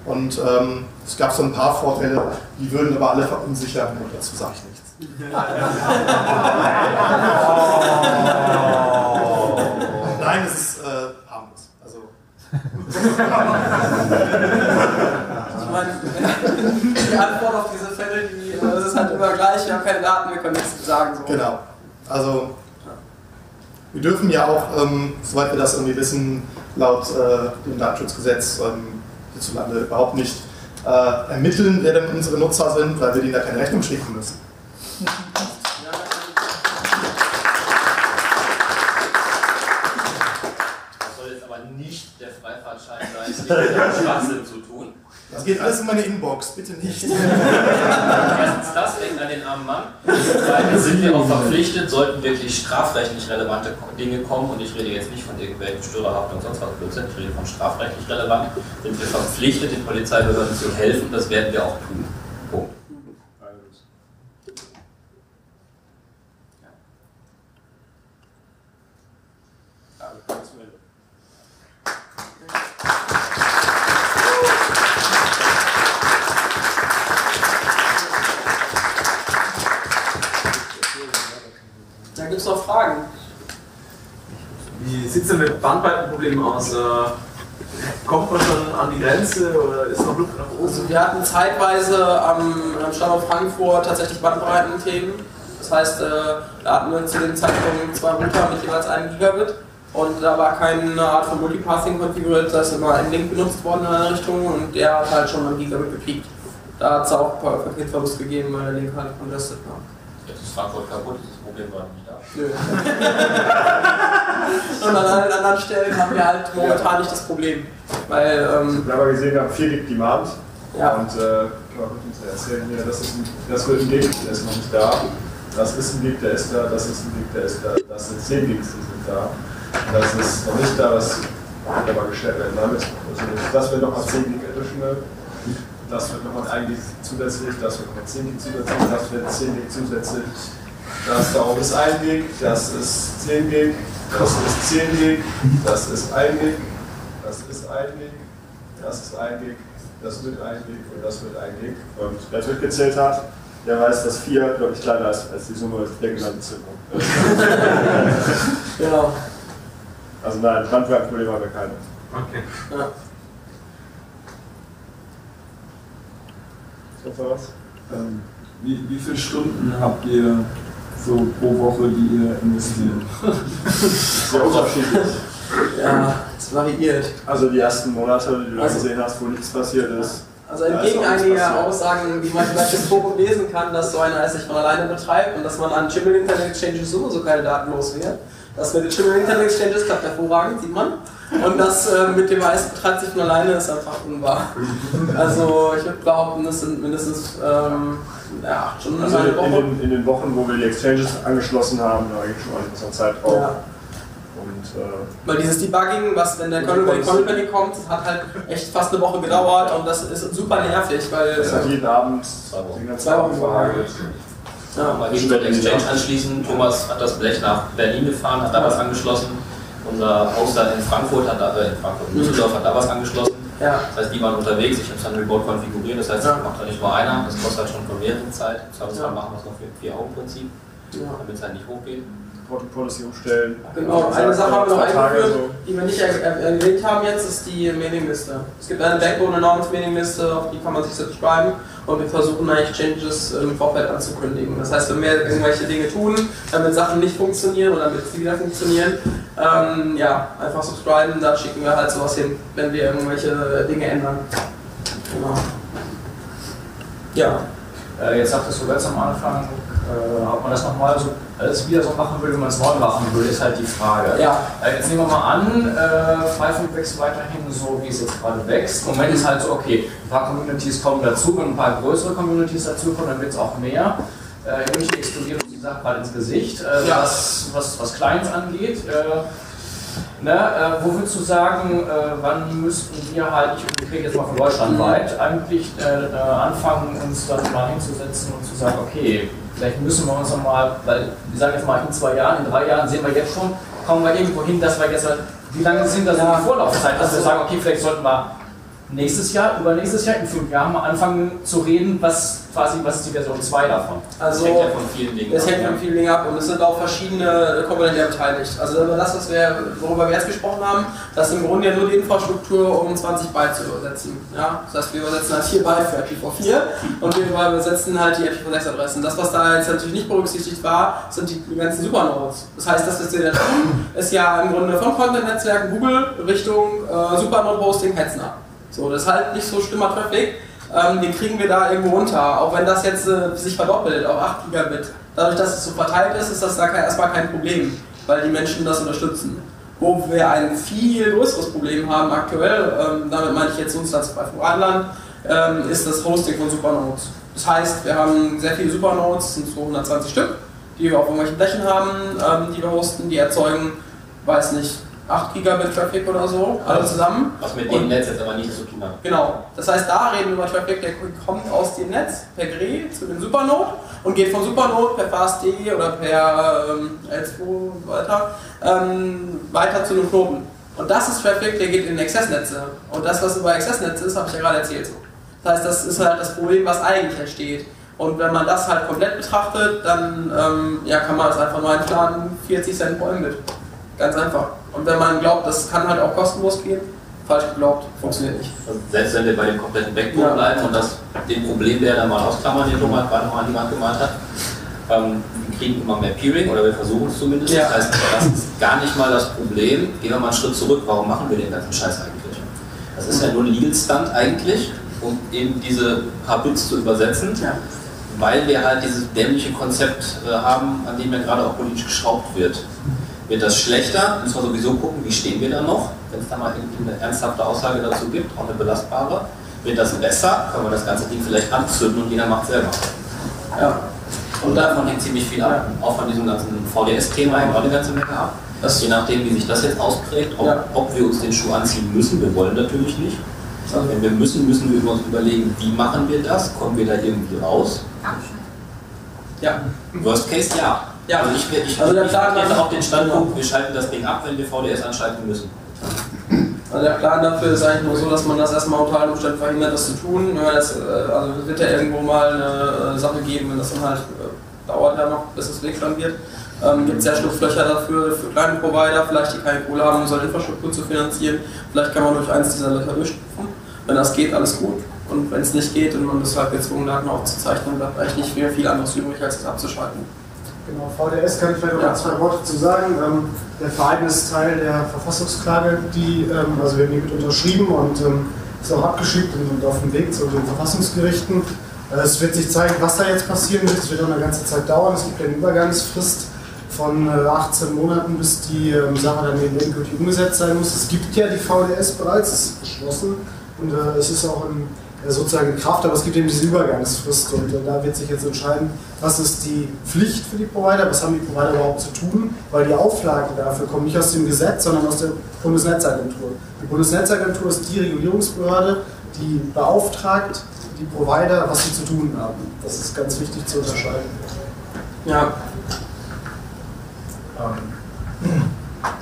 und ähm, es gab so ein paar Vorfälle, die würden aber alle verunsichern und dazu sage ich nichts. Oh. Nein, es ist äh, harmlos. Also. Ich meine, die Antwort auf diese Fälle, die es ist halt immer gleich, wir haben keine Daten, wir können nichts sagen. So. Genau. Also wir dürfen ja auch, ähm, soweit wir das irgendwie wissen, laut äh, dem Datenschutzgesetz ähm, hierzulande überhaupt nicht äh, ermitteln, wer denn unsere Nutzer sind, weil wir denen da keine Rechnung schicken müssen. Das soll jetzt aber nicht der Freifahrtschein sein, der mit dem Schwachsinn zu tun. Das geht alles in meine Inbox, bitte nicht. Erstens das denken an den armen Mann. Zweitens sind wir auch verpflichtet, sollten wirklich strafrechtlich relevante Dinge kommen, und ich rede jetzt nicht von irgendwelchen Störerhaften und sonst was Blödsinn, ich rede von strafrechtlich relevant, sind wir verpflichtet, den Polizeibehörden zu helfen, das werden wir auch tun. Punkt. Fragen. Wie sieht es denn mit Bandbreitenproblemen aus? Kommt man schon an die Grenze oder ist noch Luft nach oben? Also wir hatten zeitweise am, am Standort Frankfurt tatsächlich Bandbreitenthemen. Das heißt, da hatten wir zu dem Zeitpunkt zwei Router mit jeweils einem Gigabit und da war keine Art von Multipassing konfiguriert, da ist immer ein Link benutzt worden in eine Richtung und der hat halt schon einen Gigabit gepiekt. Da hat es auch Paketverlust gegeben, weil der Link halt congested war. Jetzt ist Frankfurt kaputt, dieses Problem war nicht da. Nö. Und an allen anderen Stellen haben wir halt momentan ja. nicht das Problem. Weil, ähm, wir haben aber gesehen, wir haben vier Gig Demand. Ja. Und äh, mal gut uns erzählen hier, das, ist ein, das wird ein Gig, der ist noch nicht da. Das ist ein Gig, der ist da. Das ist ein Gig, der ist da. Das sind zehn Gigs, die sind da. Und das ist noch nicht da, das wird aber gestellt werden. Das wird nochmal zehn Gig additional. Das wird nochmal eigentlich zusätzlich, das wird nochmal zehn Gig zusätzlich, das wird zehn Gig zusätzlich. Das darauf ist ein Gig, das ist zehn Gig, das ist zehn Gig, das ist ein Gig, das ist ein Gig, das ist ein Gig, das wird ein Gig und das wird ein Gig. Und wer durchgezählt hat, der weiß, dass vier, glaube ich, kleiner ist als die Summe der genannten Zündung. Genau. Also nein, Bandbreitenproblem haben wir keine. Okay. Ja. Ähm, wie, wie viele Stunden habt ihr so pro Woche, die ihr investiert? Sehr unterschiedlich. Ja, es variiert. Also die ersten Monate, die du also, gesehen hast, wo nichts passiert ist. Also entgegen einiger Aussagen, die man vielleicht im Forum lesen kann, dass so einer es sich von alleine betreibt und dass man an Chimmel Internet Exchanges sowieso keine Daten los wird. Das mit den Chimmel Internet Exchanges klappt hervorragend, sieht man. Und das äh, mit dem Eis betreibt sich von alleine ist einfach unwahr. Also ich würde behaupten, das sind mindestens ähm, ja, acht Stunden also in, in, den, in den Wochen, wo wir die Exchanges angeschlossen haben, da ging schon einiges an Zeit drauf. Ja. Und, äh, weil dieses Debugging, was wenn der Kernel über die Company kommt, hat halt echt fast eine Woche gedauert und das ist super nervig, weil... Das äh, hat jeden Abend zwei Wochen verhagelt. Ja, mal gegen den Exchange anschließen. Thomas hat das Blech nach Berlin gefahren, hat da was angeschlossen. Unser Hoster in Frankfurt hat da, äh, in Frankfurt, Düsseldorf hat da was angeschlossen. Ja. Das heißt, die waren unterwegs, ich habe es dann remote konfiguriert, das heißt, das ja. macht da nicht nur einer, das kostet halt schon von mehreren Zeit. Das ja. machen wir es noch für Vier-Augen-Prinzip, ja. damit es halt nicht hochgeht. Policy umstellen. Genau, eine Sache haben wir noch eingeführt, so. die wir nicht er er erwähnt haben jetzt, ist die Mailingliste. Es gibt eine Backbone-Announce-Mailingliste, auf die kann man sich subscriben und wir versuchen eigentlich Changes im Vorfeld anzukündigen. Das heißt, wenn wir irgendwelche Dinge tun, damit Sachen nicht funktionieren oder damit sie wieder funktionieren, ähm, ja, einfach subscriben, da schicken wir halt sowas hin, wenn wir irgendwelche Dinge ändern. Genau. Ja. Äh, jetzt sagtest du ganz am Anfang, äh, ob man das nochmal so alles wieder so machen würde, wenn man es neu machen würde, ist halt die Frage. Ja. Äh, jetzt nehmen wir mal an, äh, Freifunk wächst weiterhin so, wie es jetzt gerade wächst. Im Moment ist halt so, okay, ein paar Communities kommen dazu, wenn ein paar größere Communities dazu kommen, dann wird es auch mehr. Äh, irgendwie explodiert uns die Sache gerade ins Gesicht, äh, ja. was, was, was Clients angeht. Äh, Na, äh, wo würdest du sagen, äh, wann müssten wir halt, ich kriege jetzt mal von Deutschland weit, eigentlich äh, äh, anfangen, uns dann mal hinzusetzen und zu sagen, okay, vielleicht müssen wir uns nochmal, weil wir sagen jetzt mal in zwei Jahren, in drei Jahren sehen wir jetzt schon, kommen wir irgendwo hin, dass wir jetzt, wie lange sind das in der Vorlaufzeit, dass wir sagen, okay, vielleicht sollten wir nächstes Jahr, übernächstes Jahr, in fünf Jahren mal anfangen zu reden, was quasi, was ist die Version zwei davon? Also, das hängt ja von vielen Dingen ab. Das hängt von vielen Dingen ab und es sind auch verschiedene Komponenten beteiligt. Also das, was wir, worüber wir jetzt gesprochen haben, das ist im Grunde ja nur die Infrastruktur, um zwanzig Byte zu übersetzen. Ja? Das heißt, wir übersetzen halt vier Byte für I P v vier und wir übersetzen halt die I P v sechs Adressen. Das, was da jetzt natürlich nicht berücksichtigt war, sind die ganzen Supernodes. Das heißt, das, was wir da tun, ist ja im Grunde von Content-Netzwerken Google Richtung äh, Supernode-Hosting hetzen ab. So, das ist halt nicht so schlimmer Traffic, ähm, den kriegen wir da irgendwo runter, auch wenn das jetzt äh, sich verdoppelt auf acht Gigabit. Dadurch, dass es so verteilt ist, ist das da kein, erstmal kein Problem, weil die Menschen das unterstützen. Wo wir ein viel größeres Problem haben aktuell, ähm, damit meine ich jetzt uns als Freifunk Rheinland, ähm, ist das Hosting von Supernodes. Das heißt, wir haben sehr viele Supernodes, das sind zweihundertzwanzig Stück, die wir auf irgendwelchen Flächen haben, ähm, die wir hosten, die erzeugen, weiß nicht, acht Gigabit Traffic oder so, alle zusammen. Was mit dem Netz jetzt aber nichts zu tun hat. Genau. Das heißt, da reden wir über Traffic, der kommt aus dem Netz per G R E zu dem Supernode und geht vom Supernode per Fast D E oder per ähm, L zwei weiter, ähm, weiter zu einem Knoten. Und das ist Traffic, der geht in Access-Netze. Und das, was über Access-Netze ist, habe ich ja gerade erzählt. Das heißt, das ist halt das Problem, was eigentlich entsteht. Und wenn man das halt komplett betrachtet, dann ähm, ja, kann man das einfach mal einplanen, vierzig Cent pro Mbit. Ganz einfach. Und wenn man glaubt, das kann halt auch kostenlos gehen, falsch geglaubt, funktioniert nicht. Also selbst wenn wir bei dem kompletten Backbone ja. bleiben und das dem Problem, der da mal ausklammern, den Thomas gerade mal jemand gemacht hat, ähm, wir kriegen immer mehr Peering, oder wir versuchen es zumindest. Ja. Das heißt, das ist gar nicht mal das Problem. Gehen wir mal einen Schritt zurück, warum machen wir den ganzen Scheiß eigentlich? Das ist ja nur ein Legal Stunt eigentlich, um eben diese paar Bits zu übersetzen. Ja. Weil wir halt dieses dämliche Konzept äh, haben, an dem ja gerade auch politisch geschraubt wird. Wird das schlechter, müssen wir sowieso gucken, wie stehen wir da noch, wenn es da mal irgendwie eine ernsthafte Aussage dazu gibt, auch eine belastbare. Wird das besser, können wir das ganze Ding vielleicht anzünden und jeder macht selber. Ja. Und davon hängt ziemlich viel ab, ja. auch von diesem ganzen V D S-Thema hängt auch eine ganze Menge ab. Das je nachdem, wie sich das jetzt ausprägt, ob, ja. ob wir uns den Schuh anziehen müssen, wir wollen natürlich nicht. Also wenn wir müssen, müssen wir uns überlegen, wie machen wir das, kommen wir da irgendwie raus? Ja. Worst Case, ja. Ja, also ich, ich, ich, also der Plan ich jetzt auch den Standpunkt, wir schalten das Ding ab, wenn wir V D S anschalten müssen. Also der Plan dafür ist eigentlich nur so, dass man das erstmal unter allen Umständen verhindert, das zu tun. Wenn man das, also wird ja irgendwo mal eine Sache geben, wenn das dann halt dauert ja noch, bis es weggeschlagen wird. Ähm, gibt es ja Schlupflöcher dafür, für kleine Provider, vielleicht die keine Kohle haben, um seine Infrastruktur zu finanzieren. Vielleicht kann man durch eins dieser Löcher durchstufen. Wenn das geht, alles gut. Und wenn es nicht geht und man deshalb gezwungen hat, noch aufzuzeichnen, bleibt eigentlich nicht mehr viel anderes übrig, als es abzuschalten. Genau, V D S kann ich vielleicht noch ja. zwei Worte zu sagen. Ähm, der Verein ist Teil der Verfassungsklage, die, ähm, also wir haben die mit unterschrieben und ähm, ist auch abgeschickt und auf dem Weg zu den Verfassungsgerichten. Äh, es wird sich zeigen, was da jetzt passieren wird. Es wird auch eine ganze Zeit dauern. Es gibt eine Übergangsfrist von äh, achtzehn Monaten, bis die ähm, Sache dann eben endgültig umgesetzt sein muss. Es gibt ja die V D S bereits, es ist beschlossen und äh, es ist auch in, äh, sozusagen in Kraft, aber es gibt eben diese Übergangsfrist und äh, da wird sich jetzt entscheiden, was ist die Pflicht für die Provider, was haben die Provider überhaupt zu tun, weil die Auflagen dafür kommen nicht aus dem Gesetz, sondern aus der Bundesnetzagentur. Die Bundesnetzagentur ist die Regulierungsbehörde, die beauftragt die Provider, was sie zu tun haben. Das ist ganz wichtig zu unterscheiden. Ja. Ähm,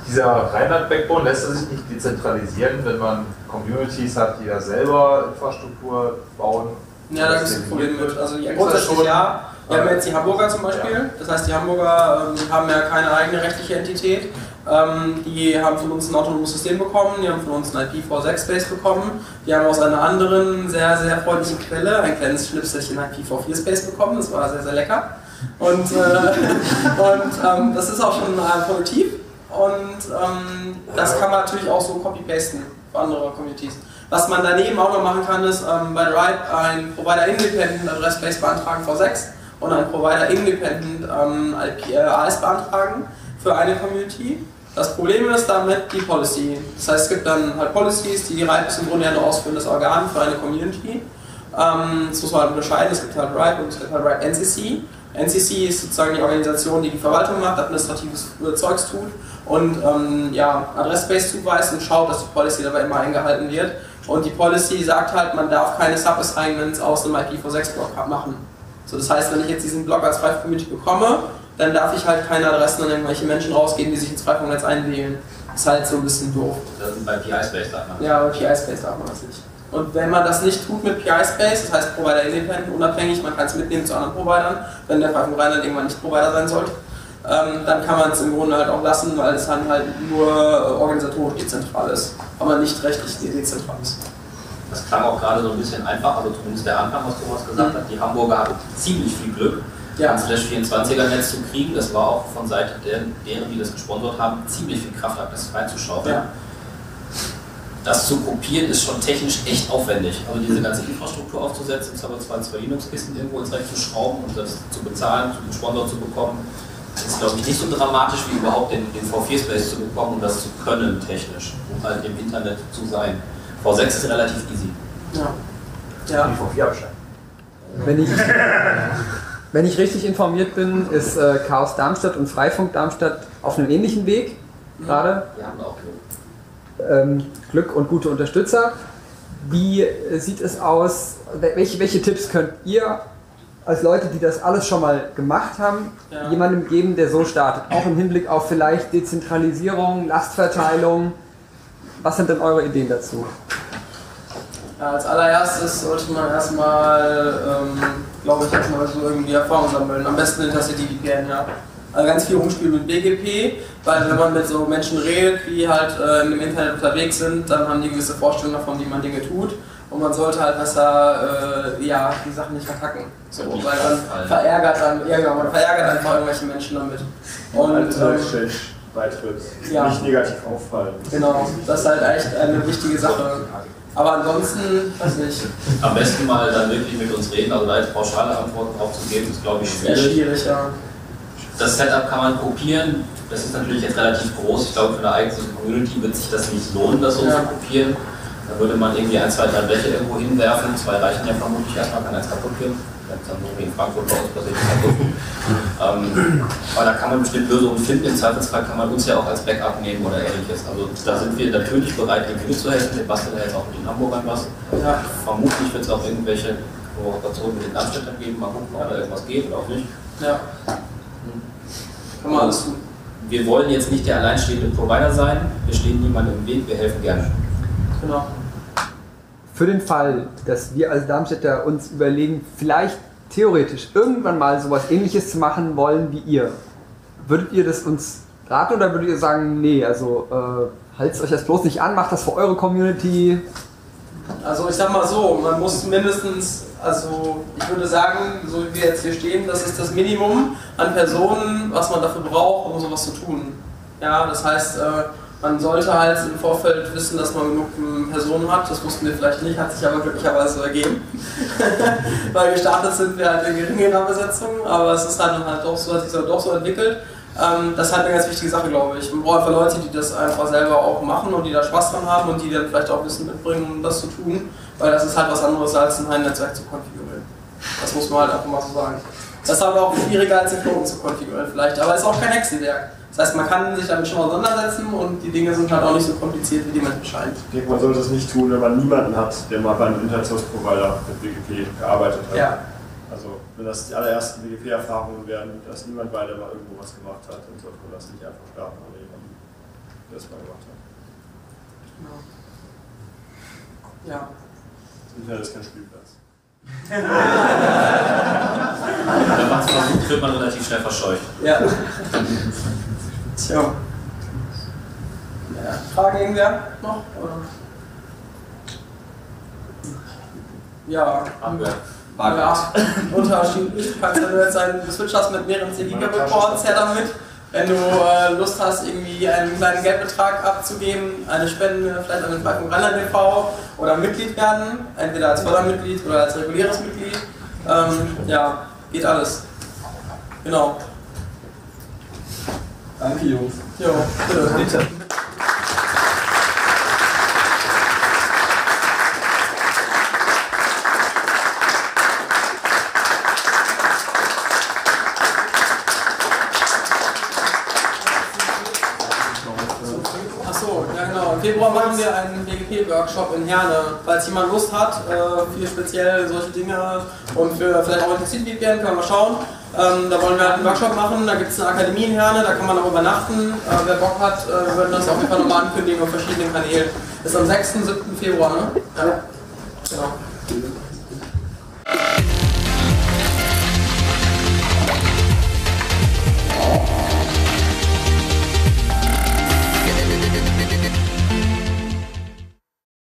dieser Rheinland-Backbone lässt sich nicht dezentralisieren, wenn man Communities hat, die ja selber Infrastruktur bauen. Ja, da gibt es ein Problem mit. Also die grundsätzlich ja. Wir haben jetzt die Hamburger zum Beispiel, ja. das heißt die Hamburger ähm, haben ja keine eigene rechtliche Entität, ähm, die haben von uns ein autonomes System bekommen, die haben von uns einen I P v sechs Space bekommen, die haben aus einer anderen sehr, sehr freundlichen Quelle ein kleines Schnipselchen I P v vier Space bekommen, das war sehr, sehr lecker. Und, äh, und ähm, das ist auch schon äh, produktiv und ähm, das kann man natürlich auch so copy-pasten für andere Communities. Was man daneben auch noch machen kann, ist ähm, bei RIPE ein Provider-Independent Address-Space beantragen V sechs und ein Provider-Independent ähm, I P, äh, A S beantragen für eine Community. Das Problem ist damit die Policy. Das heißt, es gibt dann halt Policies, die RIPE ist im Grunde ja nur ausführendes Organ für eine Community. Ähm, das muss man halt unterscheiden, es gibt halt RIPE und es gibt halt RIPE N C C. N C C ist sozusagen die Organisation, die die Verwaltung macht, administratives Zeugs tut und ähm, ja, Adress-Space zuweist und schaut, dass die Policy dabei immer eingehalten wird. Und die Policy sagt halt, man darf keine Sub-Assignments aus einem I P v sechs Block machen. So, das heißt, wenn ich jetzt diesen Block als Freifunk-Community bekomme, dann darf ich halt keine Adressen an irgendwelche Menschen rausgeben, die sich ins Freifunk-Netz einwählen. Das ist halt so ein bisschen doof. Das ist bei P I Space darf man das. Ja, bei P I Space darf man das nicht. Und wenn man das nicht tut mit P I Space, das heißt Provider Independent, unabhängig, man kann es mitnehmen zu anderen Providern, wenn der Freifunk Rheinland irgendwann nicht Provider sein sollte, ähm, dann kann man es im Grunde halt auch lassen, weil es dann halt nur organisatorisch dezentral ist, aber nicht rechtlich dezentral ist. Das klang auch gerade so ein bisschen einfach, also zumindest der Anfang, was Thomas gesagt mhm. hat, die Hamburger hatten ziemlich viel Glück, ja. ein Slash vierundzwanziger Netz zu kriegen, das war auch von Seite deren, deren, die das gesponsert haben, ziemlich viel Kraft, das reinzuschaufeln. Ja. das zu kopieren ist schon technisch echt aufwendig. Also diese ganze Infrastruktur aufzusetzen, zwei Linux-Kisten irgendwo ins Recht zu schrauben und das zu bezahlen, einen Sponsor zu bekommen, ist, glaube ich, nicht so dramatisch, wie überhaupt den, den V vier Space zu bekommen, um das zu können technisch, um halt im Internet zu sein. V sechs ist relativ easy. Ja. Ja. Die V vier habe ich schon. Wenn ich, wenn ich richtig informiert bin, ist äh, Chaos Darmstadt und Freifunk Darmstadt auf einem ähnlichen Weg gerade. Wir haben auch Glück. Ähm, Glück und gute Unterstützer. Wie äh, sieht es aus? Welche, welche Tipps könnt ihr als Leute, die das alles schon mal gemacht haben, ja, jemandem geben, der so startet? Auch im Hinblick auf vielleicht Dezentralisierung, Lastverteilung. Was sind denn eure Ideen dazu? Ja, als allererstes sollte man erstmal, ähm, glaube ich, erstmal so irgendwie Erfahrung sammeln. Am besten Intercity V P N, ja. Also ganz viel rumspielen mit B G P, weil wenn man mit so Menschen redet, die halt äh, im Internet unterwegs sind, dann haben die gewisse Vorstellungen davon, wie man Dinge tut. Und man sollte halt besser, äh, ja, die Sachen nicht verkacken. So, weil man verärgert dann, ja, man verärgert einfach irgendwelche Menschen damit. Und, ähm, ja. Nicht negativ auffallen. Genau, das ist halt echt eine wichtige Sache. Aber ansonsten, weiß nicht. Am besten mal dann wirklich mit uns reden, also leider pauschale Antworten drauf zu geben, ist, glaube ich, schwierig. Sehr schwierig, ja. Das Setup kann man kopieren, das ist natürlich jetzt relativ groß. Ich glaube, für eine eigene Community wird sich das nicht lohnen, das so ja. zu kopieren. Da würde man irgendwie ein, zwei, drei Bleche irgendwo hinwerfen, zwei reichen ja vermutlich erstmal, kann eins kaputt gehen. Wenn es dann so wie in Frankfurt bei uns persönlich kaputt. ähm, aber da kann man bestimmt Lösungen finden, im Zweifelsfall kann man uns ja auch als Backup nehmen oder ähnliches. Also da sind wir natürlich bereit, den Kühl zu helfen, den bastelt ja jetzt auch mit den Hamburgern was. Ja. Vermutlich wird es auch irgendwelche Kooperationen mit den Darmstädtern geben, mal gucken, ob da irgendwas geht oder auch nicht. Ja. Kann man alles tun. Wir wollen jetzt nicht der alleinstehende Provider sein, wir stehen niemandem im Weg, wir helfen gerne. Genau. Für den Fall, dass wir als Darmstädter uns überlegen, vielleicht theoretisch irgendwann mal sowas Ähnliches zu machen wollen wie ihr, würdet ihr das uns raten oder würdet ihr sagen, nee, also äh, haltet euch das bloß nicht an, macht das für eure Community? Also ich sag mal so, man muss mindestens, also ich würde sagen, so wie wir jetzt hier stehen, das ist das Minimum an Personen, was man dafür braucht, um sowas zu tun. Ja, das heißt, äh, man sollte halt im Vorfeld wissen, dass man genug Personen hat, das wussten wir vielleicht nicht, hat sich aber glücklicherweise ergeben. Weil gestartet sind wir halt in geringerer Besetzung, aber es ist halt, halt doch so, hat sich doch so entwickelt. Das ist halt eine ganz wichtige Sache, glaube ich. Man braucht einfach Leute, die das einfach selber auch machen und die da Spaß dran haben und die dann vielleicht auch ein bisschen mitbringen, um das zu tun, weil das ist halt was anderes als ein Heimnetzwerk zu konfigurieren. Das muss man halt einfach mal so sagen. Das ist aber auch schwieriger als den Knoten zu konfigurieren vielleicht, aber es ist auch kein Hexenwerk. Das heißt, man kann sich damit schon auseinandersetzen und die Dinge sind halt auch nicht so kompliziert, wie die Menschen scheinen. Ich denke, man sollte es nicht tun, wenn man niemanden hat, der mal bei einem Internet Source Provider mit B G P gearbeitet hat. Ja. Also, wenn das die allerersten B G P-Erfahrungen werden, dass niemand bei der mal irgendwo was gemacht hat, dann sollte man das nicht einfach starten oder jemanden, der das mal gemacht hat. Genau. Ja. Das Internet ist kein Spielplatz. Wenn man es versucht, wird man relativ schnell verscheucht. Ja. Tja. Ja. Fragen irgendwer noch? Oder? Ja. Anwer. Ja. Unterschiedlich. Kannst du jetzt einen Switch hast mit mehreren C D-Reports her damit. Wenn du äh, Lust hast, irgendwie einen kleinen Geldbetrag abzugeben, eine Spende, vielleicht an den Freifunk Rheinland e V oder Mitglied werden, entweder als Fördermitglied oder als reguläres Mitglied. Ähm, ja, geht alles. Genau. Danke, Jungs. Jo, bitte. Achso, ja genau. Im Februar machen wir einen B G P-Workshop in Herne. Falls jemand Lust hat, für speziell solche Dinge und für vielleicht auch Interaction können wir schauen. Ähm, da wollen wir halt einen Workshop machen, da gibt es eine Akademie in Herne, da kann man auch übernachten. Äh, wer Bock hat, äh, wir würden das auf jeden Fall nochmal ankündigen auf verschiedenen Kanälen. Das ist am sechsten siebten Februar, ne? Ja. Genau.